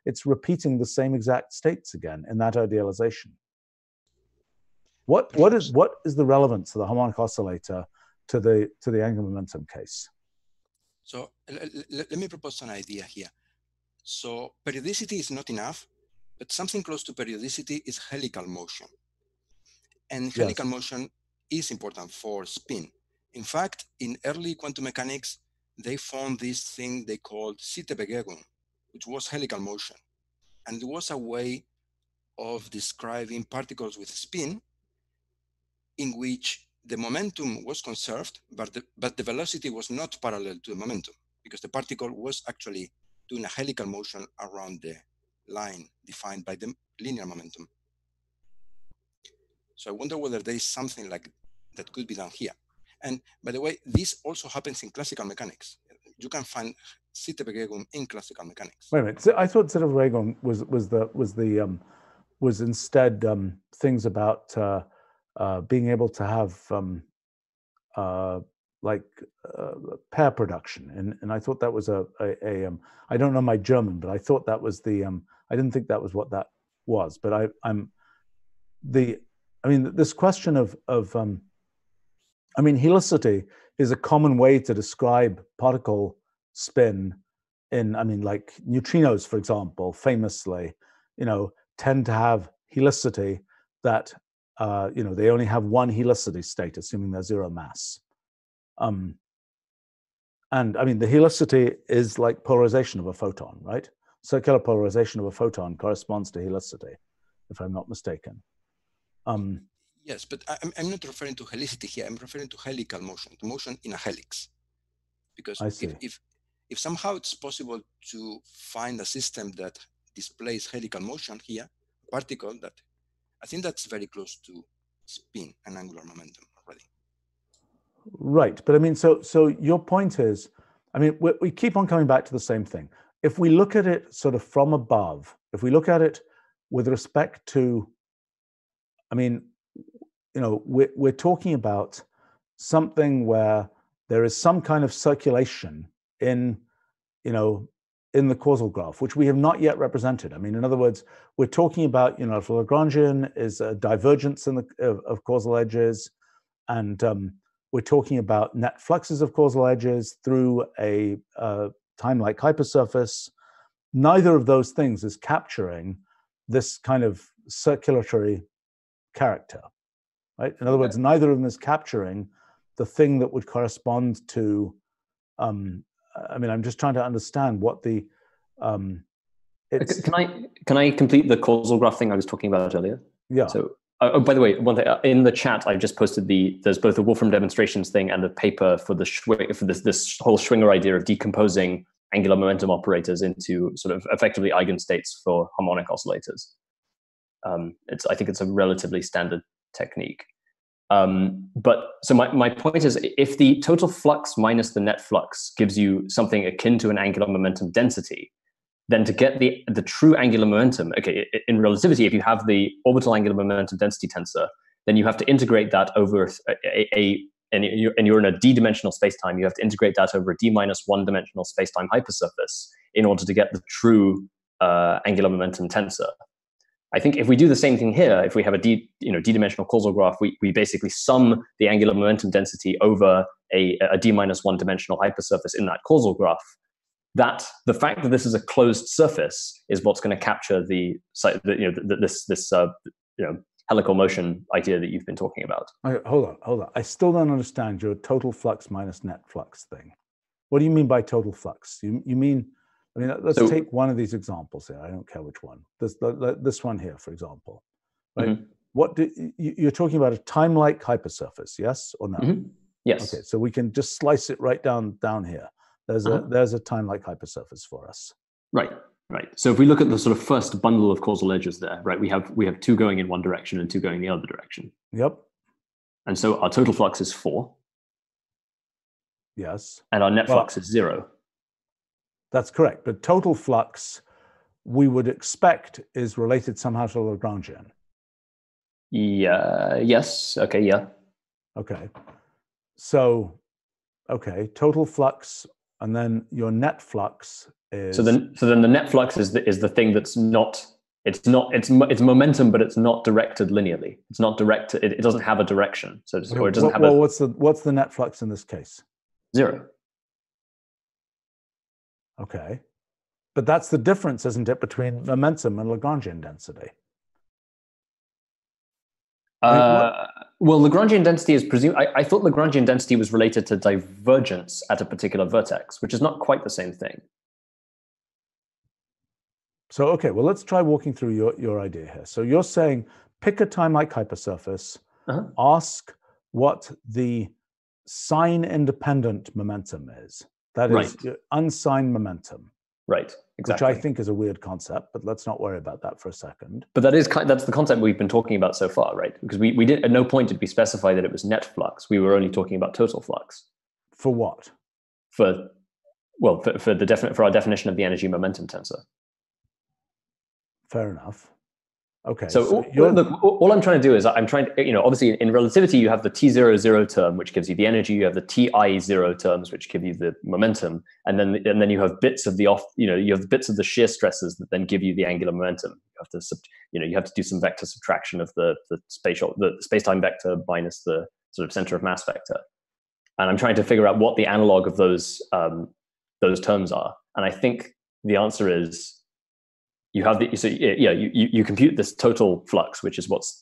it's repeating the same exact states again in that idealization. What is the relevance of the harmonic oscillator to the angular momentum case? So let me propose an idea here. So periodicity is not enough, but something close to periodicity is helical motion, and helical motion is important for spin. In fact, in early quantum mechanics, they found this thing they called Zitterbewegung, which was helical motion. And it was a way of describing particles with spin in which the momentum was conserved, but the velocity was not parallel to the momentum, because the particle was actually doing a helical motion around the line defined by the linear momentum. So I wonder whether there is something like that could be done here. And by the way, this also happens in classical mechanics. You can find Zitterbewegung in classical mechanics. Wait a minute. So I thought Zitterbewegung was instead things about being able to have pair production, and I thought that was I don't know my German, but I thought that was the I didn't think that was what that was, but this question of I mean, helicity is a common way to describe particle spin in neutrinos, for example, famously, tend to have helicity that, they only have one helicity state, assuming they're zero mass. And I mean, the helicity is like polarization of a photon, right? Circular polarization of a photon corresponds to helicity, if I'm not mistaken. Yes, but I'm not referring to helicity here. I'm referring to helical motion, to motion in a helix. Because if somehow it's possible to find a system that displays helical motion here, a particle that, I think that's very close to spin and angular momentum already. Right, but I mean, so your point is, I mean, we keep on coming back to the same thing. If we look at it sort of from above, if we look at it with respect to, I mean, we're talking about something where there is some kind of circulation in, in the causal graph, which we have not yet represented. I mean, in other words, we're talking about, if Lagrangian is a divergence in of causal edges, and we're talking about net fluxes of causal edges through a time-like hypersurface, neither of those things is capturing this kind of circulatory character, right? In other words, neither of them is capturing the thing that would correspond to, I'm just trying to understand what the, Can I complete the causal graph thing I was talking about earlier? Yeah. So, oh, by the way, one thing, in the chat, I've just posted there's both the Wolfram demonstrations thing and the paper for this whole Schwinger idea of decomposing angular momentum operators into sort of effectively eigenstates for harmonic oscillators. I think it's a relatively standard technique. But so my point is, if the total flux minus the net flux gives you something akin to an angular momentum density, then to get the true angular momentum, okay, in relativity, if you have the orbital angular momentum density tensor, then you have to integrate that over and you're in a d-dimensional spacetime. You have to integrate that over a d-1 dimensional spacetime hypersurface in order to get the true angular momentum tensor. I think if we do the same thing here, if we have a d-dimensional causal graph, we basically sum the angular momentum density over a d-1 dimensional hypersurface in that causal graph. The fact that this is a closed surface is what's going to capture this helical motion idea that you've been talking about. Okay, hold on. I still don't understand your total flux minus net flux thing. What do you mean by total flux? You mean? I mean, let's take one of these examples here. I don't care which one. This one here, for example. Right? Mm-hmm. You're talking about a time-like hypersurface, yes or no? Mm-hmm. Yes. Okay, so we can just slice it right down here. There's a time-like hypersurface for us. Right. So if we look at the sort of first bundle of causal edges there, right, we have two going in one direction and two going in the other direction. Yep. And so our total flux is 4. Yes. And our net flux is 0. That's correct. But total flux, we would expect, is related somehow to Lagrangian. Yeah. Yes. Okay. Yeah. Okay. So, okay, total flux, and then your net flux is. So then the net flux is the thing that's not. It's momentum, but it's not directed linearly. It's not directed. It doesn't have a direction. So it's, or it doesn't have. Well, what's the net flux in this case? 0. Okay, but that's the difference, isn't it, between momentum and Lagrangian density? Well, Lagrangian density is presumed. I thought Lagrangian density was related to divergence at a particular vertex, which is not quite the same thing. So, okay, well, let's try walking through your idea here. So you're saying pick a time-like hypersurface, ask what the sign-independent momentum is. That is unsigned momentum, right? Exactly. Which I think is a weird concept, but let's not worry about that for a second. But that's the concept we've been talking about so far, right? Because we did at no point did we specify that it was net flux. We were only talking about total flux. For what? For our definition of the energy momentum tensor. Fair enough. Okay. So all I'm trying to do is obviously in relativity, you have the T00 term, which gives you the energy. You have the Ti0 terms, which give you the momentum. And then you have bits of the shear stresses that then give you the angular momentum. You have to, do some vector subtraction of the spacetime vector minus the sort of center of mass vector. And I'm trying to figure out what the analog of those terms are. And I think the answer is, you compute this total flux, which is what's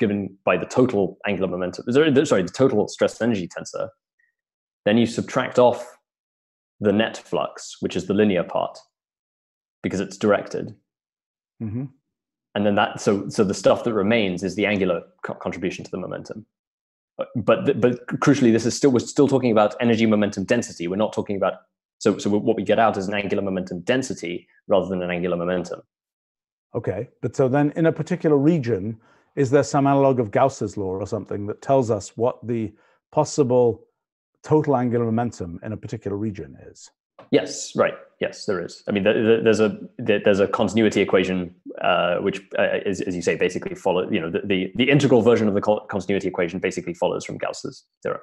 given by the total angular momentum. Sorry, the total stress energy tensor. Then you subtract off the net flux, which is the linear part, because it's directed. Mm-hmm. And then so the stuff that remains is the angular contribution to the momentum. But crucially, we're still talking about energy momentum density. We're not talking about. So what we get out is an angular momentum density rather than an angular momentum. Okay, but so then in a particular region, is there some analog of Gauss's law or something that tells us what the possible total angular momentum in a particular region is? Yes, right. Yes, there is. I mean, there's a continuity equation, which, is, as you say, basically follows. The integral version of the continuity equation basically follows from Gauss's theorem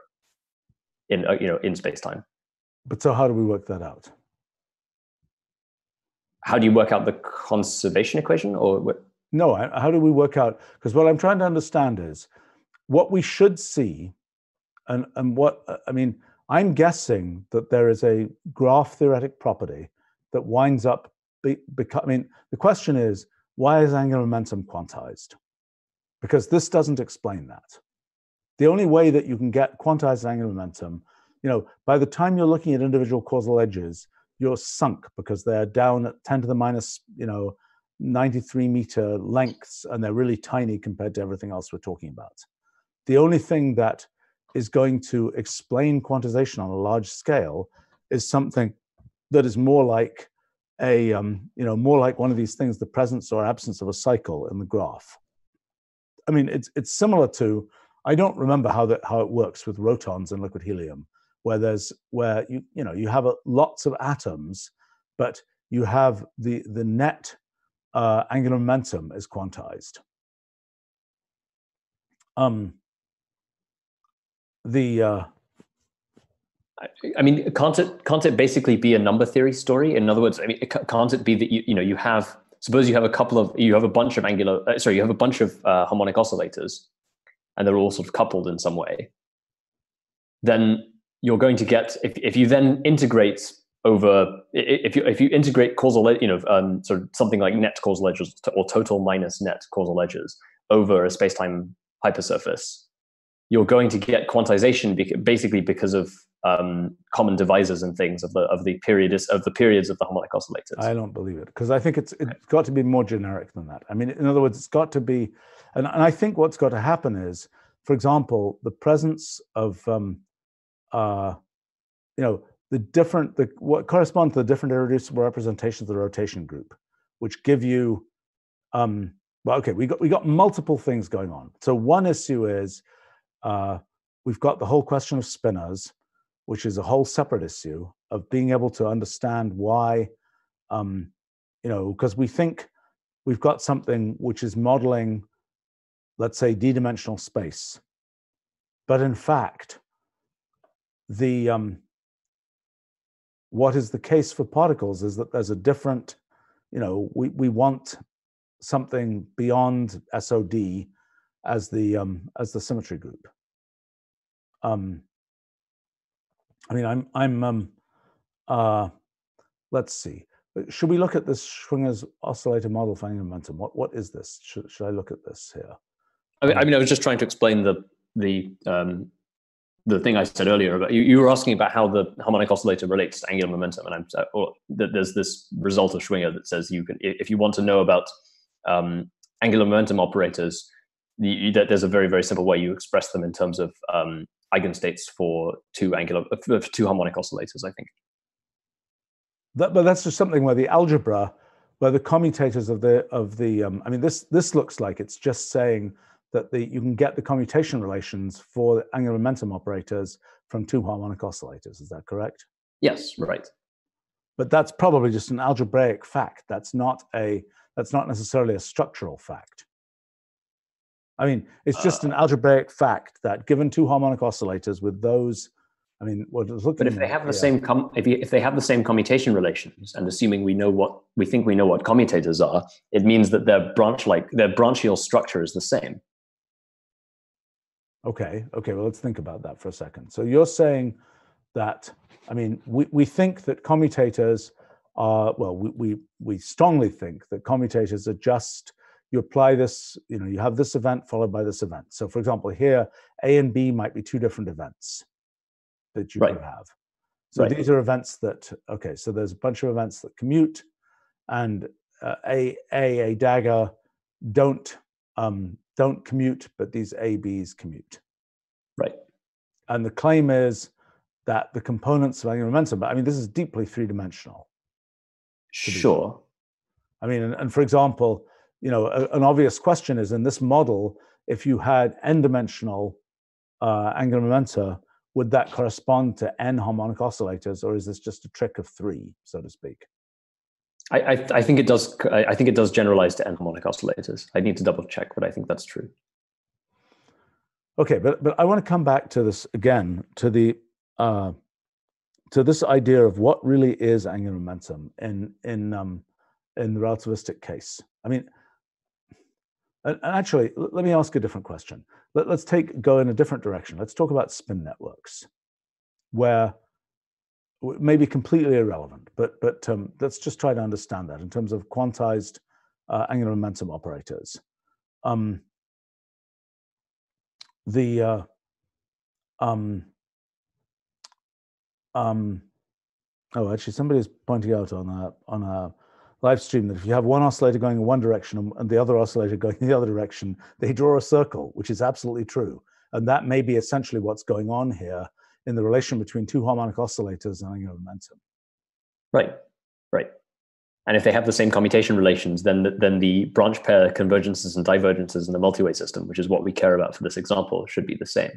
in space time. But so how do we work that out? how do you work out the conservation equation? Or what? No, how do we work out? Because what I'm trying to understand is what we should see, and what, I mean, I'm guessing that there is a graph theoretic property that winds up becoming, the question is, why is angular momentum quantized? Because this doesn't explain that. The only way that you can get quantized angular momentum, you know, by the time you're looking at individual causal edges, you're sunk because they're down at 10 to the minus, 93 meter lengths, and they're really tiny compared to everything else we're talking about. The only thing that is going to explain quantization on a large scale is something that is more like a, more like one of these things, the presence or absence of a cycle in the graph. I mean, it's similar to, I don't remember how it works with rotons in liquid helium, where you have lots of atoms, but you have the net angular momentum is quantized. I mean, can't it basically be a number theory story? In other words, I mean, can't it be that you have, suppose you have a bunch of harmonic oscillators, and they're all sort of coupled in some way. Then you're going to get, if you then integrate over, if you integrate causal, sort of something like net causal edges or total minus net causal edges over a space-time hypersurface, you're going to get quantization basically because of common divisors and things of the periods of the harmonic oscillators. I don't believe it, because I think it's got to be more generic than that. I mean, in other words, it's got to be, and I think what's got to happen is, for example, the presence of what correspond to the different irreducible representations of the rotation group, which give you we got multiple things going on. So one issue is, we've got the whole question of spinners, which is a whole separate issue of being able to understand why, because we think we've got something which is modeling, let's say, d-dimensional space. But in fact, what is the case for particles is that there's a different, we want something beyond SOD as the symmetry group. I mean, let's see. Should we look at this Schwinger's oscillator model for angular momentum? What is this? Should I look at this here? I mean, I was just trying to explain the thing I said earlier about you were asking about how the harmonic oscillator relates to angular momentum, and there's this result of Schwinger that says if you want to know about angular momentum operators, there's a very, very simple way you express them in terms of eigenstates for two harmonic oscillators, I think. But that's just something where the algebra, where the commutators I mean, this looks like it's just saying that you can get the commutation relations for the angular momentum operators from two harmonic oscillators. Is that correct? Yes, right. But that's probably just an algebraic fact. That's not necessarily a structural fact. I mean, it's just an algebraic fact that given two harmonic oscillators with those, I mean, what it's looking. But if they have the same if they have the same commutation relations, and assuming we know what commutators are, it means that their branchial structure is the same. Okay. Well, let's think about that for a second. So you're saying that, I mean, we think that commutators are, well, we strongly think that commutators are just. You apply this, you have this event followed by this event. So for example, here, A and B might be two different events that you could have. So these are events that, so there's a bunch of events that commute, and a dagger don't commute, but these A, Bs commute. Right. And the claim is that the components of angular momentum, but I mean, this is deeply three-dimensional. Sure. I mean, and for example, an obvious question is, in this model, if you had n-dimensional angular momenta, would that correspond to n harmonic oscillators, or is this just a trick of three, so to speak? I think it does. I think it does generalize to n harmonic oscillators. I need to double check, but I think that's true. Okay, but I want to come back to this again, to this idea of what really is angular momentum in in the relativistic case? I mean, and actually, let me ask a different question. Let's go in a different direction. Let's talk about spin networks, where maybe completely irrelevant, but let's just try to understand that in terms of quantized angular momentum operators. Oh, actually, somebody's pointing out on a live stream that if you have one oscillator going in one direction and the other oscillator going in the other direction, they draw a circle, which is absolutely true. And that may be essentially what's going on here in the relation between two harmonic oscillators and angular momentum. Right, right. And if they have the same commutation relations, then the branch pair convergences and divergences in the multiway system, which is what we care about for this example, should be the same.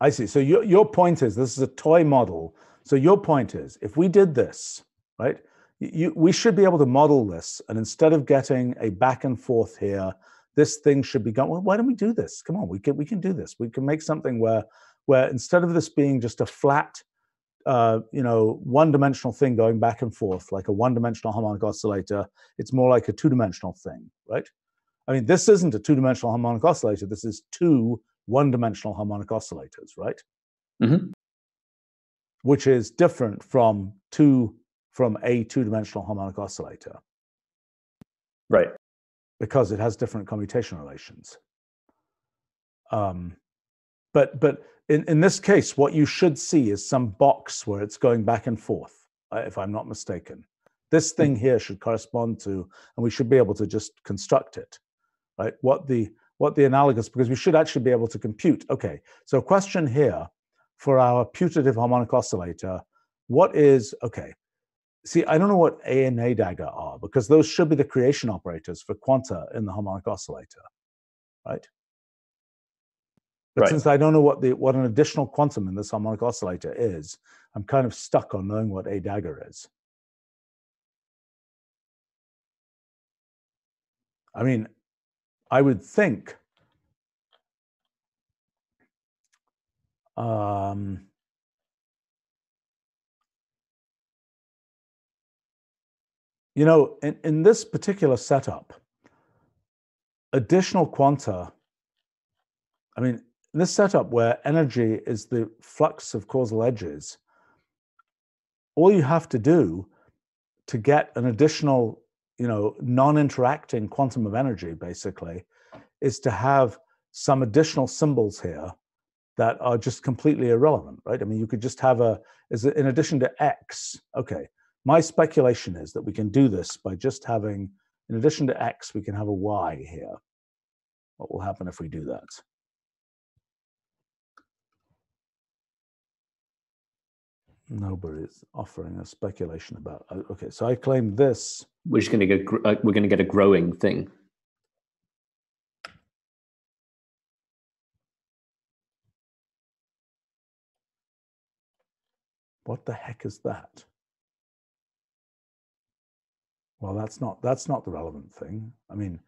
I see. So your point is, this is a toy model. So your point is, if we did this, right? We should be able to model this, and instead of getting a back and forth here, this thing should be going, well, why don't we do this? Come on, we can do this. We can make something where instead of this being just a flat, one-dimensional thing going back and forth, like a one-dimensional harmonic oscillator, it's more like a two-dimensional thing, right? I mean, this isn't a two-dimensional harmonic oscillator. This is two one-dimensional harmonic oscillators, right? Mm-hmm. Which is different from a two-dimensional harmonic oscillator. Right. Because it has different commutation relations. But in this case, what you should see is some box where it's going back and forth, if I'm not mistaken. This thing here should correspond to, and we should be able to just construct it, right? What the analogous, because we should actually be able to compute. Okay, so a question here for our putative harmonic oscillator, see, I don't know what A and A-dagger are, because those should be the creation operators for quanta in the harmonic oscillator, right? But right. Since I don't know what an additional quantum in this harmonic oscillator is, I'm kind of stuck on knowing what A-dagger is. I mean, I would think in this particular setup, additional quanta, I mean, in this setup where energy is the flux of causal edges, all you have to do to get an additional, non-interacting quantum of energy, basically, is to have some additional symbols here that are just completely irrelevant, right? I mean, you could just have in addition to X, okay. My speculation is that we can do this by just having, in addition to X, we can have a Y here. What will happen if we do that? Nobody's offering a speculation about, okay, so I claim this. We're just gonna get a growing thing. What the heck is that? Well, that's not the relevant thing. I mean,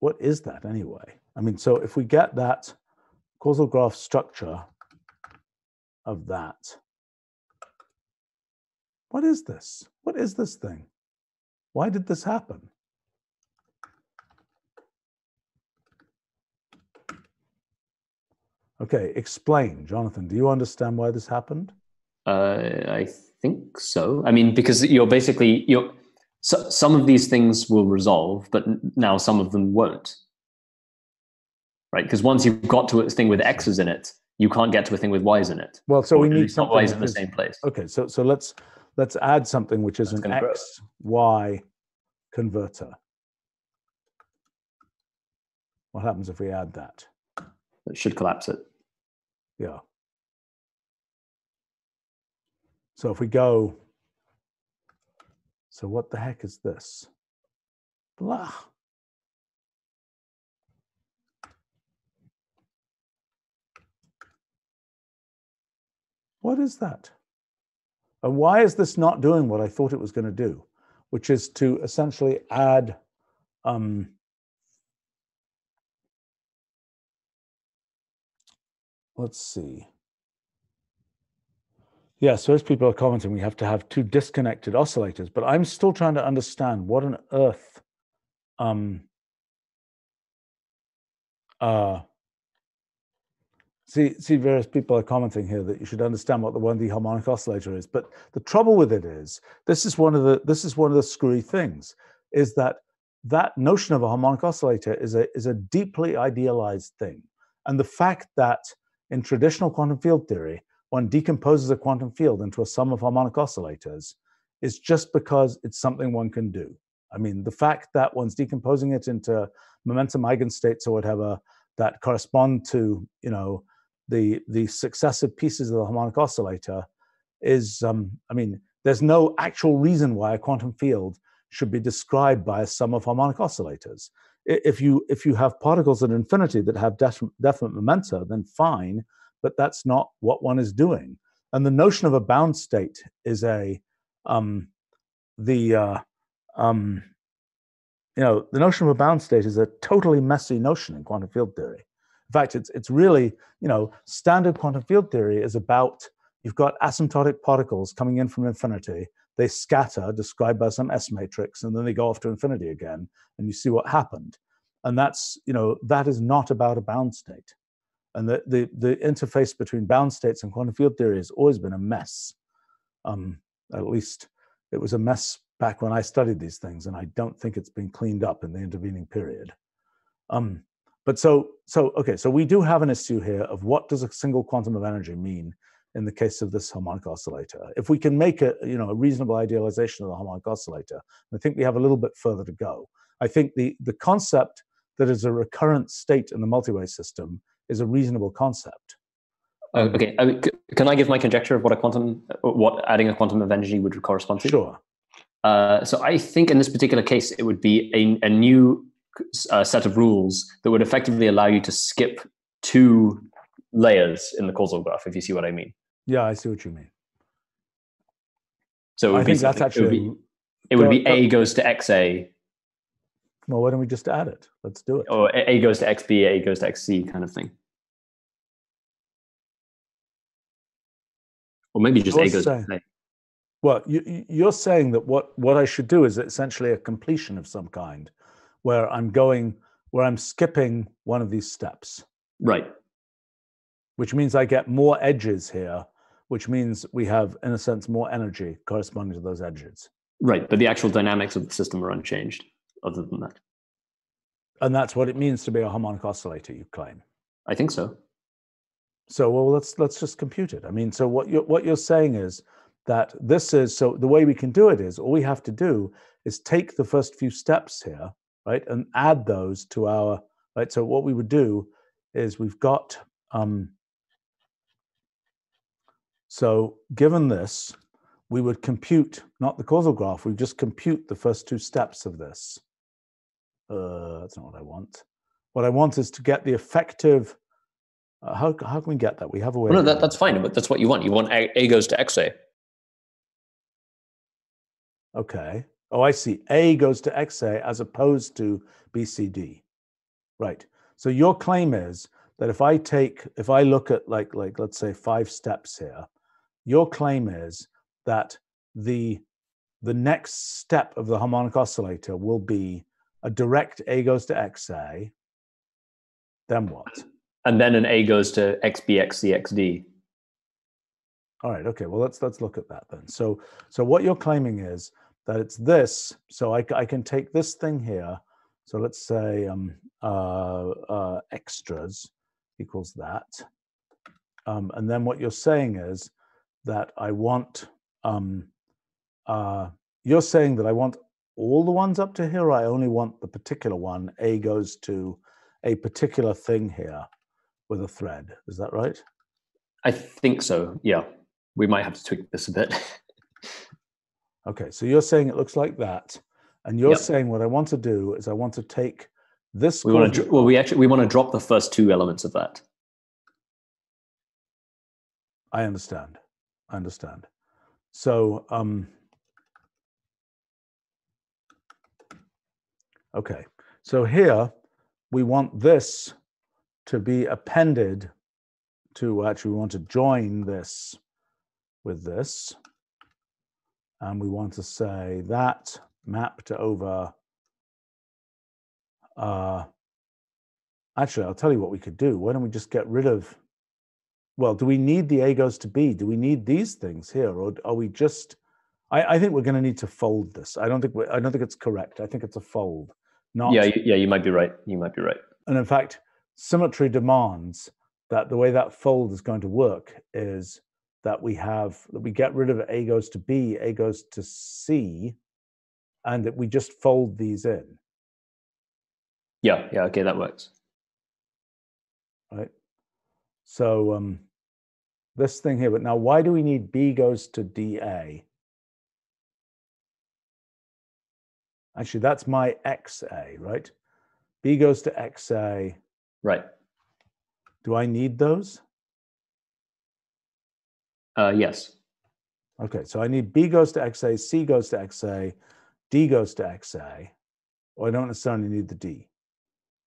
what is that anyway? I mean, so if we get that causal graph structure of that, what is this? What is this thing? Why did this happen? Okay, explain, Jonathan. Do you understand why this happened? I think so. I mean, because So some of these things will resolve, but now some of them won't, right? Because once you've got to a thing with X's in it, you can't get to a thing with Y's in it. Well, so we need some Y's in the same place. Okay, so let's add something which is an X, Y converter. What happens if we add that? It should collapse it. Yeah. So if we go. So what the heck is this? Blah. What is that? And why is this not doing what I thought it was going to do, which is to essentially add let's see. Yeah, so as people are commenting, we have to have two disconnected oscillators, but I'm still trying to understand what on earth see various people are commenting here that you should understand what the 1D harmonic oscillator is. But the trouble with it is, this is one of the screwy things, is that notion of a harmonic oscillator is a deeply idealized thing. And the fact that in traditional quantum field theory, one decomposes a quantum field into a sum of harmonic oscillators is just because it's something one can do. I mean, the fact that one's decomposing it into momentum eigenstates or whatever that correspond to, you know, the successive pieces of the harmonic oscillator is, I mean, there's no actual reason why a quantum field should be described by a sum of harmonic oscillators. If you have particles at infinity that have definite momenta, then fine, but that's not what one is doing. And the notion of a bound state is the notion of a bound state is a totally messy notion in quantum field theory. In fact, it's really, you know, standard quantum field theory is about, you've got asymptotic particles coming in from infinity, they scatter, described by some S matrix, and then they go off to infinity again, and you see what happened. And that's, you know, that is not about a bound state. And the interface between bound states and quantum field theory has always been a mess. At least it was a mess back when I studied these things, and I don't think it's been cleaned up in the intervening period. So we do have an issue here of what does a single quantum of energy mean in the case of this harmonic oscillator. If we can make a reasonable idealization of the harmonic oscillator, I think we have a little bit further to go. I think the concept that is a recurrent state in the multiway system is a reasonable concept. Okay, I mean, can I give my conjecture of what adding a quantum of energy would correspond to? Sure. So I think in this particular case, it would be a new set of rules that would effectively allow you to skip two layers in the causal graph, if you see what I mean. Yeah, I see what you mean. So it would be A goes to XA. Well, why don't we just add it? Let's do it. Or A goes to XB, A goes to XC kind of thing. Or maybe just A goes to A. Well, you're saying that what I should do is essentially a completion of some kind, where I'm skipping one of these steps. Right. Which means I get more edges here, which means we have, in a sense, more energy corresponding to those edges. Right, but the actual dynamics of the system are unchanged other than that. And that's what it means to be a harmonic oscillator, you claim? I think so. So, well, let's just compute it. I mean, so what you're saying is that this is, so the way we can do it is, all we have to do is take the first few steps here, right, and add those to our, right, so what we would do is we've got, so given this, we would compute, not the causal graph, we just compute the first two steps of this. That's not what I want. What I want is to get the effective, how can we get that? We have a way. Well, no, that's fine, but that's what you want. You want A goes to XA. Okay. Oh, I see. A goes to XA as opposed to BCD. Right. So your claim is that if I look at like let's say 5 steps here, your claim is that the next step of the harmonic oscillator will be a direct A goes to XA. Then what? And then an A goes to XB, XC, XD. All right. Okay. Well, let's look at that then. So what you're claiming is that it's this. So I can take this thing here. So let's say extras equals that. And then what you're saying is that you're saying that I want all the ones up to here, or I only want the particular one, A goes to a particular thing here with a thread. Is that right? I think so, yeah. We might have to tweak this a bit. Okay, so you're saying it looks like that, and you're saying what I want to do is I want to take this. We want to drop the first two elements of that. I understand. So, okay. So here we want this to be appended to, actually we want to join this with this. And we want to say that mapped over, actually, I'll tell you what we could do. Why don't we just get rid of, well, do we need the A goes to B? Do we need these things here? Or are we just, I think we're going to need to fold this. I don't think it's correct. I think it's a fold, not. Yeah, you might be right. You might be right. And in fact, symmetry demands that the way that fold is going to work is that we get rid of A goes to B, A goes to C, and that we just fold these in. Yeah, okay, that works. Right. So this thing here, but now why do we need B goes to DA? Actually, that's my XA, right? B goes to XA. Right. Do I need those? Yes. Okay, so I need B goes to XA, C goes to XA, D goes to XA, or I don't necessarily need the D.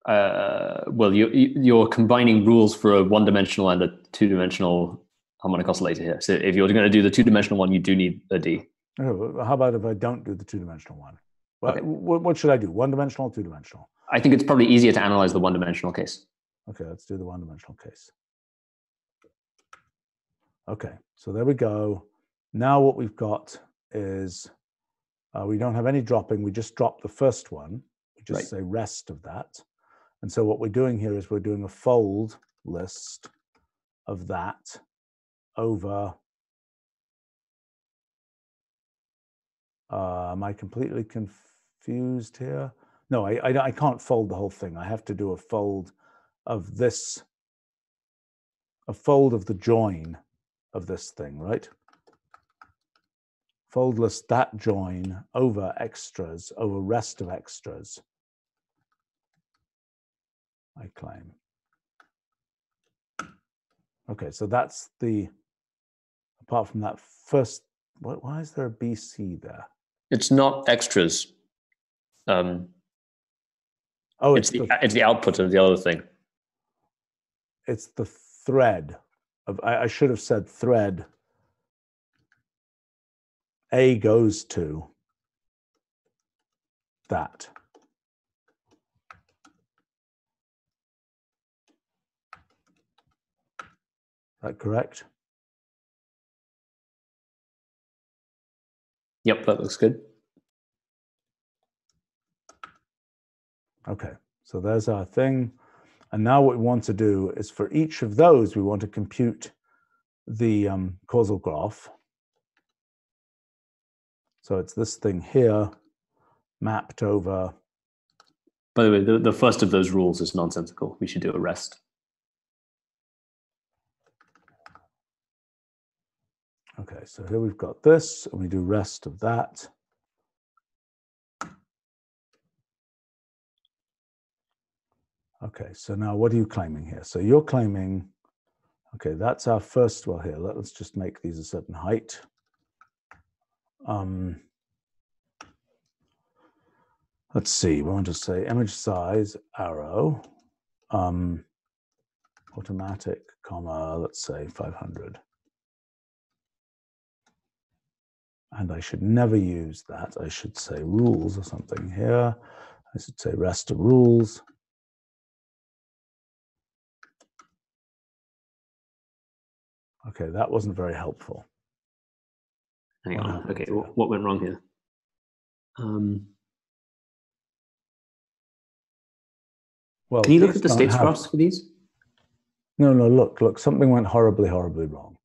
Well, you're combining rules for a one-dimensional and a two-dimensional harmonic oscillator here. So if you're going to do the two-dimensional one, you do need a D. Oh, how about if I don't do the two-dimensional one? Well, okay. What should I do? One-dimensional, two-dimensional? I think it's probably easier to analyze the one-dimensional case. Okay, let's do the one-dimensional case. Okay, so there we go. Now what we've got is we don't have any dropping. We just drop the first one. We just say rest of that. And so what we're doing here is we're doing a fold list of that over. Am I completely confused here? No, I can't fold the whole thing. I have to do a fold of this, a fold of the join of this thing, right? Fold list that join over extras, over rest of extras, I claim. Okay, so that's the, apart from that first, why is there a BC there? It's not extras. Oh, it's the output of the other thing. It's the thread of, I should have said thread A goes to that. Is that correct? Yep, that looks good. Okay, so there's our thing. And now what we want to do is for each of those, we want to compute the causal graph. So it's this thing here mapped over. By the way, the first of those rules is nonsensical. We should do a rest. Okay, so here we've got this, and we do rest of that. Okay, so now what are you claiming here? So you're claiming, okay, that's our first, well here, let's just make these a certain height. Let's see, we want to say image size, arrow, automatic, comma, let's say 500. And I should never use that. I should say rules or something here. I should say rest of rules. Okay, that wasn't very helpful. Hang on. Okay, what went wrong here? Well, can you look at the states graphs for these? No, no, look, something went horribly, horribly wrong.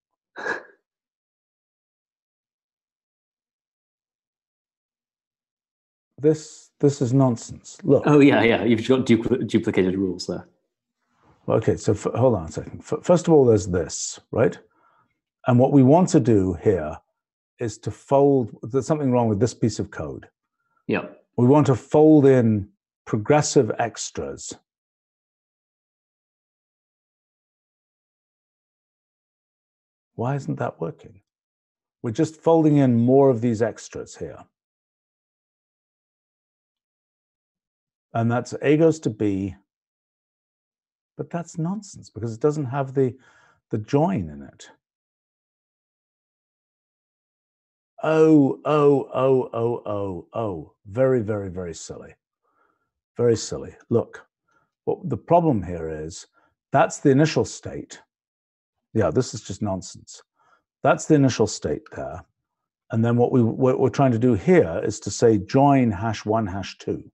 This is nonsense. Look. Oh yeah, yeah. You've got duplicated rules there. Okay, so hold on a second. First of all, there's this, right? And what we want to do here is to fold. There's something wrong with this piece of code. Yeah. We want to fold in progressive extras. Why isn't that working? We're just folding in more of these extras here. And that's A goes to B, but that's nonsense because it doesn't have the join in it. Oh. Very, very, very silly. Very silly. Look, what the problem here is, that's the initial state. Yeah, this is just nonsense. That's the initial state there. And then what we're trying to do here is to say join #1, #2.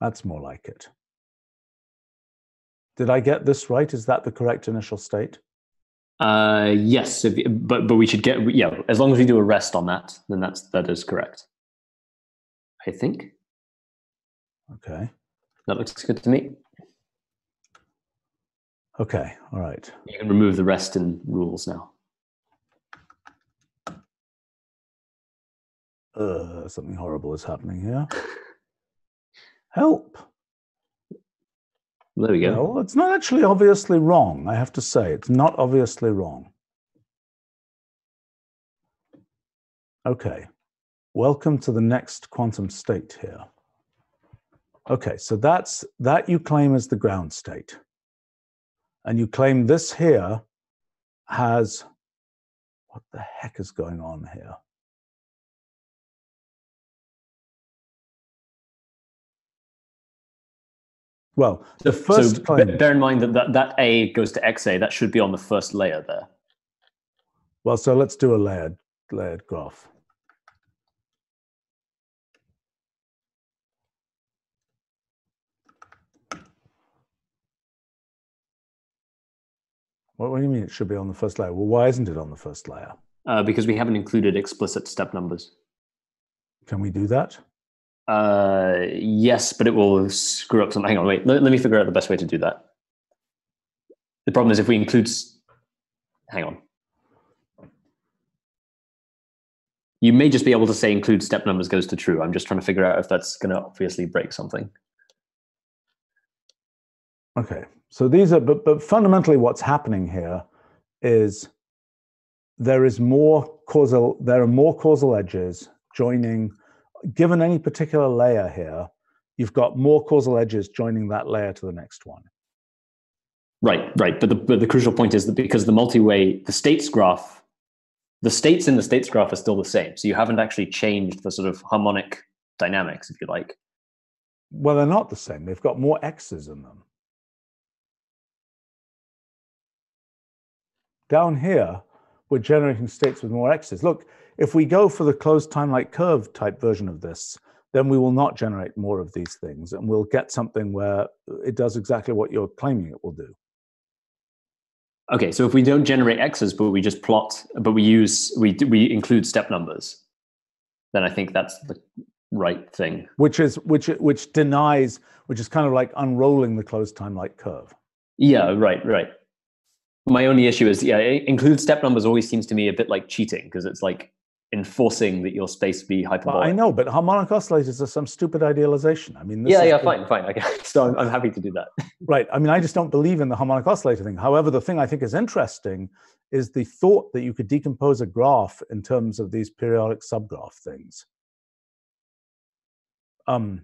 That's more like it. Did I get this right? Is that the correct initial state? Yes, but we should get, yeah, as long as we do a rest on that, then that is correct, I think. Okay. That looks good to me. Okay, all right. You can remove the rest in rules now. Something horrible is happening here. Help. There we go. No, it's not actually obviously wrong, I have to say. It's not obviously wrong. Okay. Welcome to the next quantum state here. Okay, so that you claim is the ground state. And you claim this here has, what the heck is going on here? Well, the first claim. Bear in mind that A goes to XA, that should be on the first layer there. Well, so let's do a layered graph. What do you mean it should be on the first layer? Well, why isn't it on the first layer? Because we haven't included explicit step numbers. Can we do that? Yes, but it will screw up something. Hang on, wait. Let me figure out the best way to do that. The problem is if we include... Hang on. You may just be able to say include step numbers goes to true. I'm just trying to figure out if that's going to obviously break something. Okay. So these are, but fundamentally what's happening here is there are more causal edges joining, given any particular layer here, you've got more causal edges joining that layer to the next one. Right. But the crucial point is that because the multi-way, the states in the states graph are still the same. So you haven't actually changed the sort of harmonic dynamics, if you like. Well, they're not the same. They've got more X's in them. Down here, we're generating states with more X's. Look, if we go for the closed time-like curve type version of this, then we will not generate more of these things, and we'll get something where it does exactly what you're claiming it will do. Okay, so if we don't generate X's, but we just plot, but we include step numbers, then I think that's the right thing. Which is kind of like unrolling the closed time-like curve. Yeah, right. My only issue is, yeah, include step numbers always seems to me a bit like cheating because it's like enforcing that your space be hyperbolic. Well, I know, but harmonic oscillators are some stupid idealization. I mean, this is fine. Okay. So I'm happy to do that. Right. I mean, I just don't believe in the harmonic oscillator thing. However, the thing I think is interesting is the thought that you could decompose a graph in terms of these periodic subgraph things. That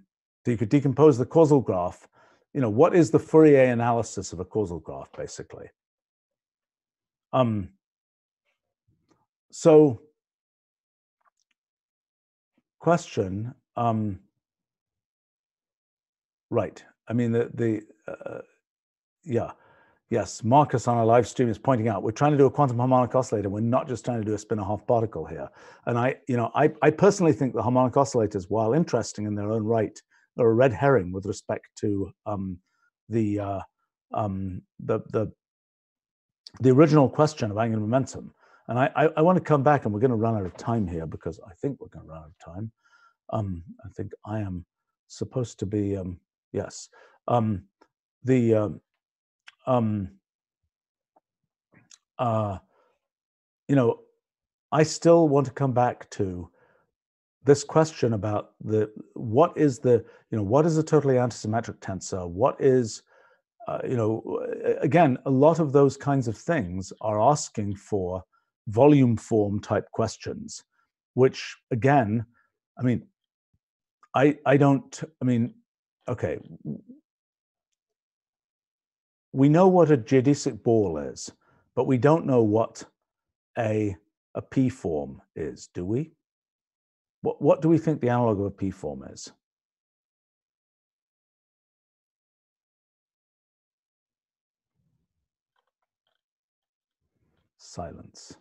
you could decompose the causal graph. You know, what is the Fourier analysis of a causal graph, basically? So question, right. I mean, yes, Marcus on our live stream is pointing out, we're trying to do a quantum harmonic oscillator. We're not just trying to do a spin-a-half particle here. And I personally think the harmonic oscillators, while interesting in their own right, are a red herring with respect to the original question of angular momentum. And I want to come back, and we're going to run out of time here because I think we're going to run out of time. I think I am supposed to be, yes. I still want to come back to this question about what is a totally antisymmetric tensor? What is, again, a lot of those kinds of things are asking for volume form type questions, which again, I mean, okay. We know what a geodesic ball is, but we don't know what a P form is, do we? What do we think the analog of a P form is? Silence.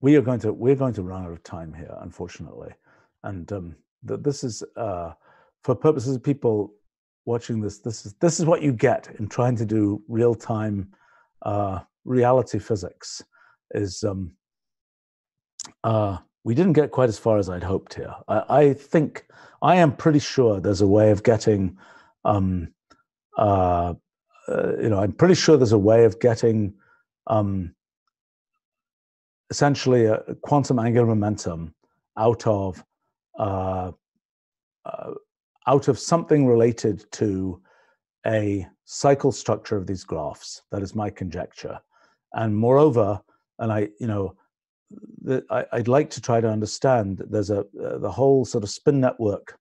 We're going to run out of time here, unfortunately, and this is for purposes of people watching this. This is what you get in trying to do real time reality physics. Is we didn't get quite as far as I'd hoped here. I think I am pretty sure there's a way of getting, you know, I'm pretty sure there's a way of getting essentially a quantum angular momentum out of something related to a cycle structure of these graphs. That is my conjecture, and moreover, and I'd like to try to understand that there's the whole sort of spin network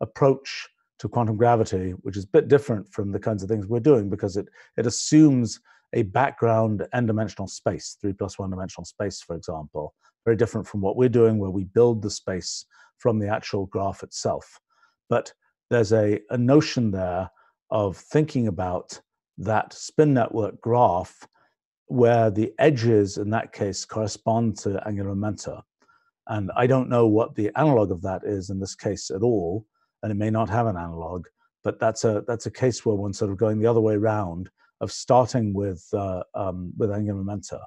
approach to quantum gravity, which is a bit different from the kinds of things we're doing, because it assumes a background n-dimensional space, 3+1-dimensional space, for example, very different from what we're doing, where we build the space from the actual graph itself. But there's a notion there of thinking about that spin network graph where the edges, in that case, correspond to angular momenta. And I don't know what the analog of that is in this case at all, and it may not have an analog, but that's a case where one's sort of going the other way around, of starting with angular momenta.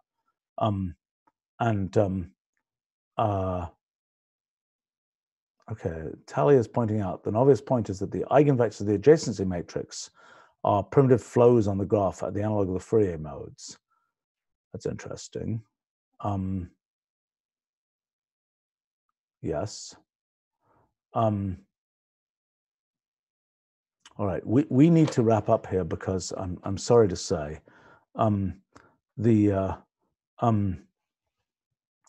Okay, Tally is pointing out that an obvious point is that the eigenvectors of the adjacency matrix are primitive flows on the graph at the analog of the Fourier modes. That's interesting. Yes. All right, we need to wrap up here, because I'm sorry to say, we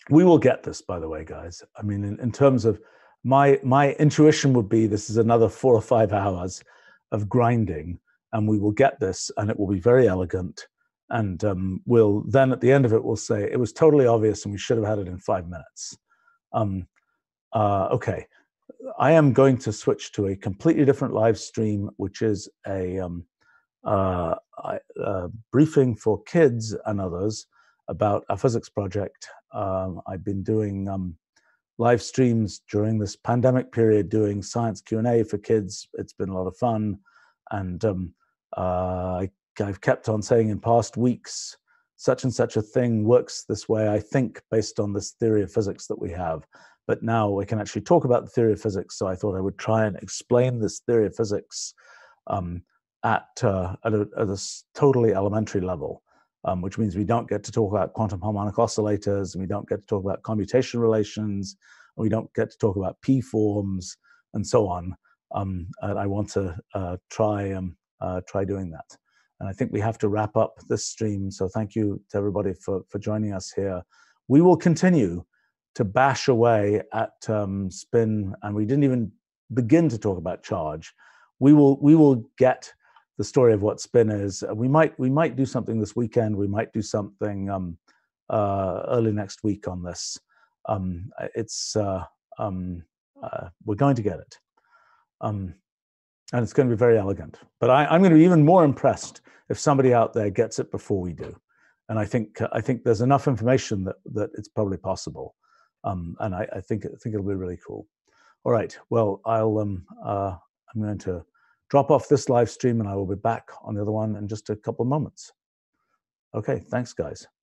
will get this, by the way, guys. I mean, in terms of my intuition would be this is another 4 or 5 hours of grinding, and we will get this, and it will be very elegant, and we'll then at the end of it we'll say it was totally obvious and we should have had it in 5 minutes. Okay. I am going to switch to a completely different live stream, which is a briefing for kids and others about a physics project. I've been doing live streams during this pandemic period, doing science Q&A for kids. It's been a lot of fun, and I've kept on saying in past weeks, such and such a thing works this way, I think, based on this theory of physics that we have. But now we can actually talk about the theory of physics, so I thought I would try and explain this theory of physics at a totally elementary level, which means we don't get to talk about quantum harmonic oscillators, and we don't get to talk about commutation relations, and we don't get to talk about P forms, and so on. And I want to try doing that. And I think we have to wrap up this stream, so thank you to everybody for joining us here. We will continue to bash away at spin, and we didn't even begin to talk about charge. We will get the story of what spin is. We might do something this weekend. We might do something early next week on this. We're going to get it, and it's going to be very elegant. But I'm going to be even more impressed if somebody out there gets it before we do. And I think there's enough information that it's probably possible. And I think it'll be really cool. All right, well, I'm going to drop off this live stream, and I will be back on the other one in just a couple of moments. Okay, thanks, guys.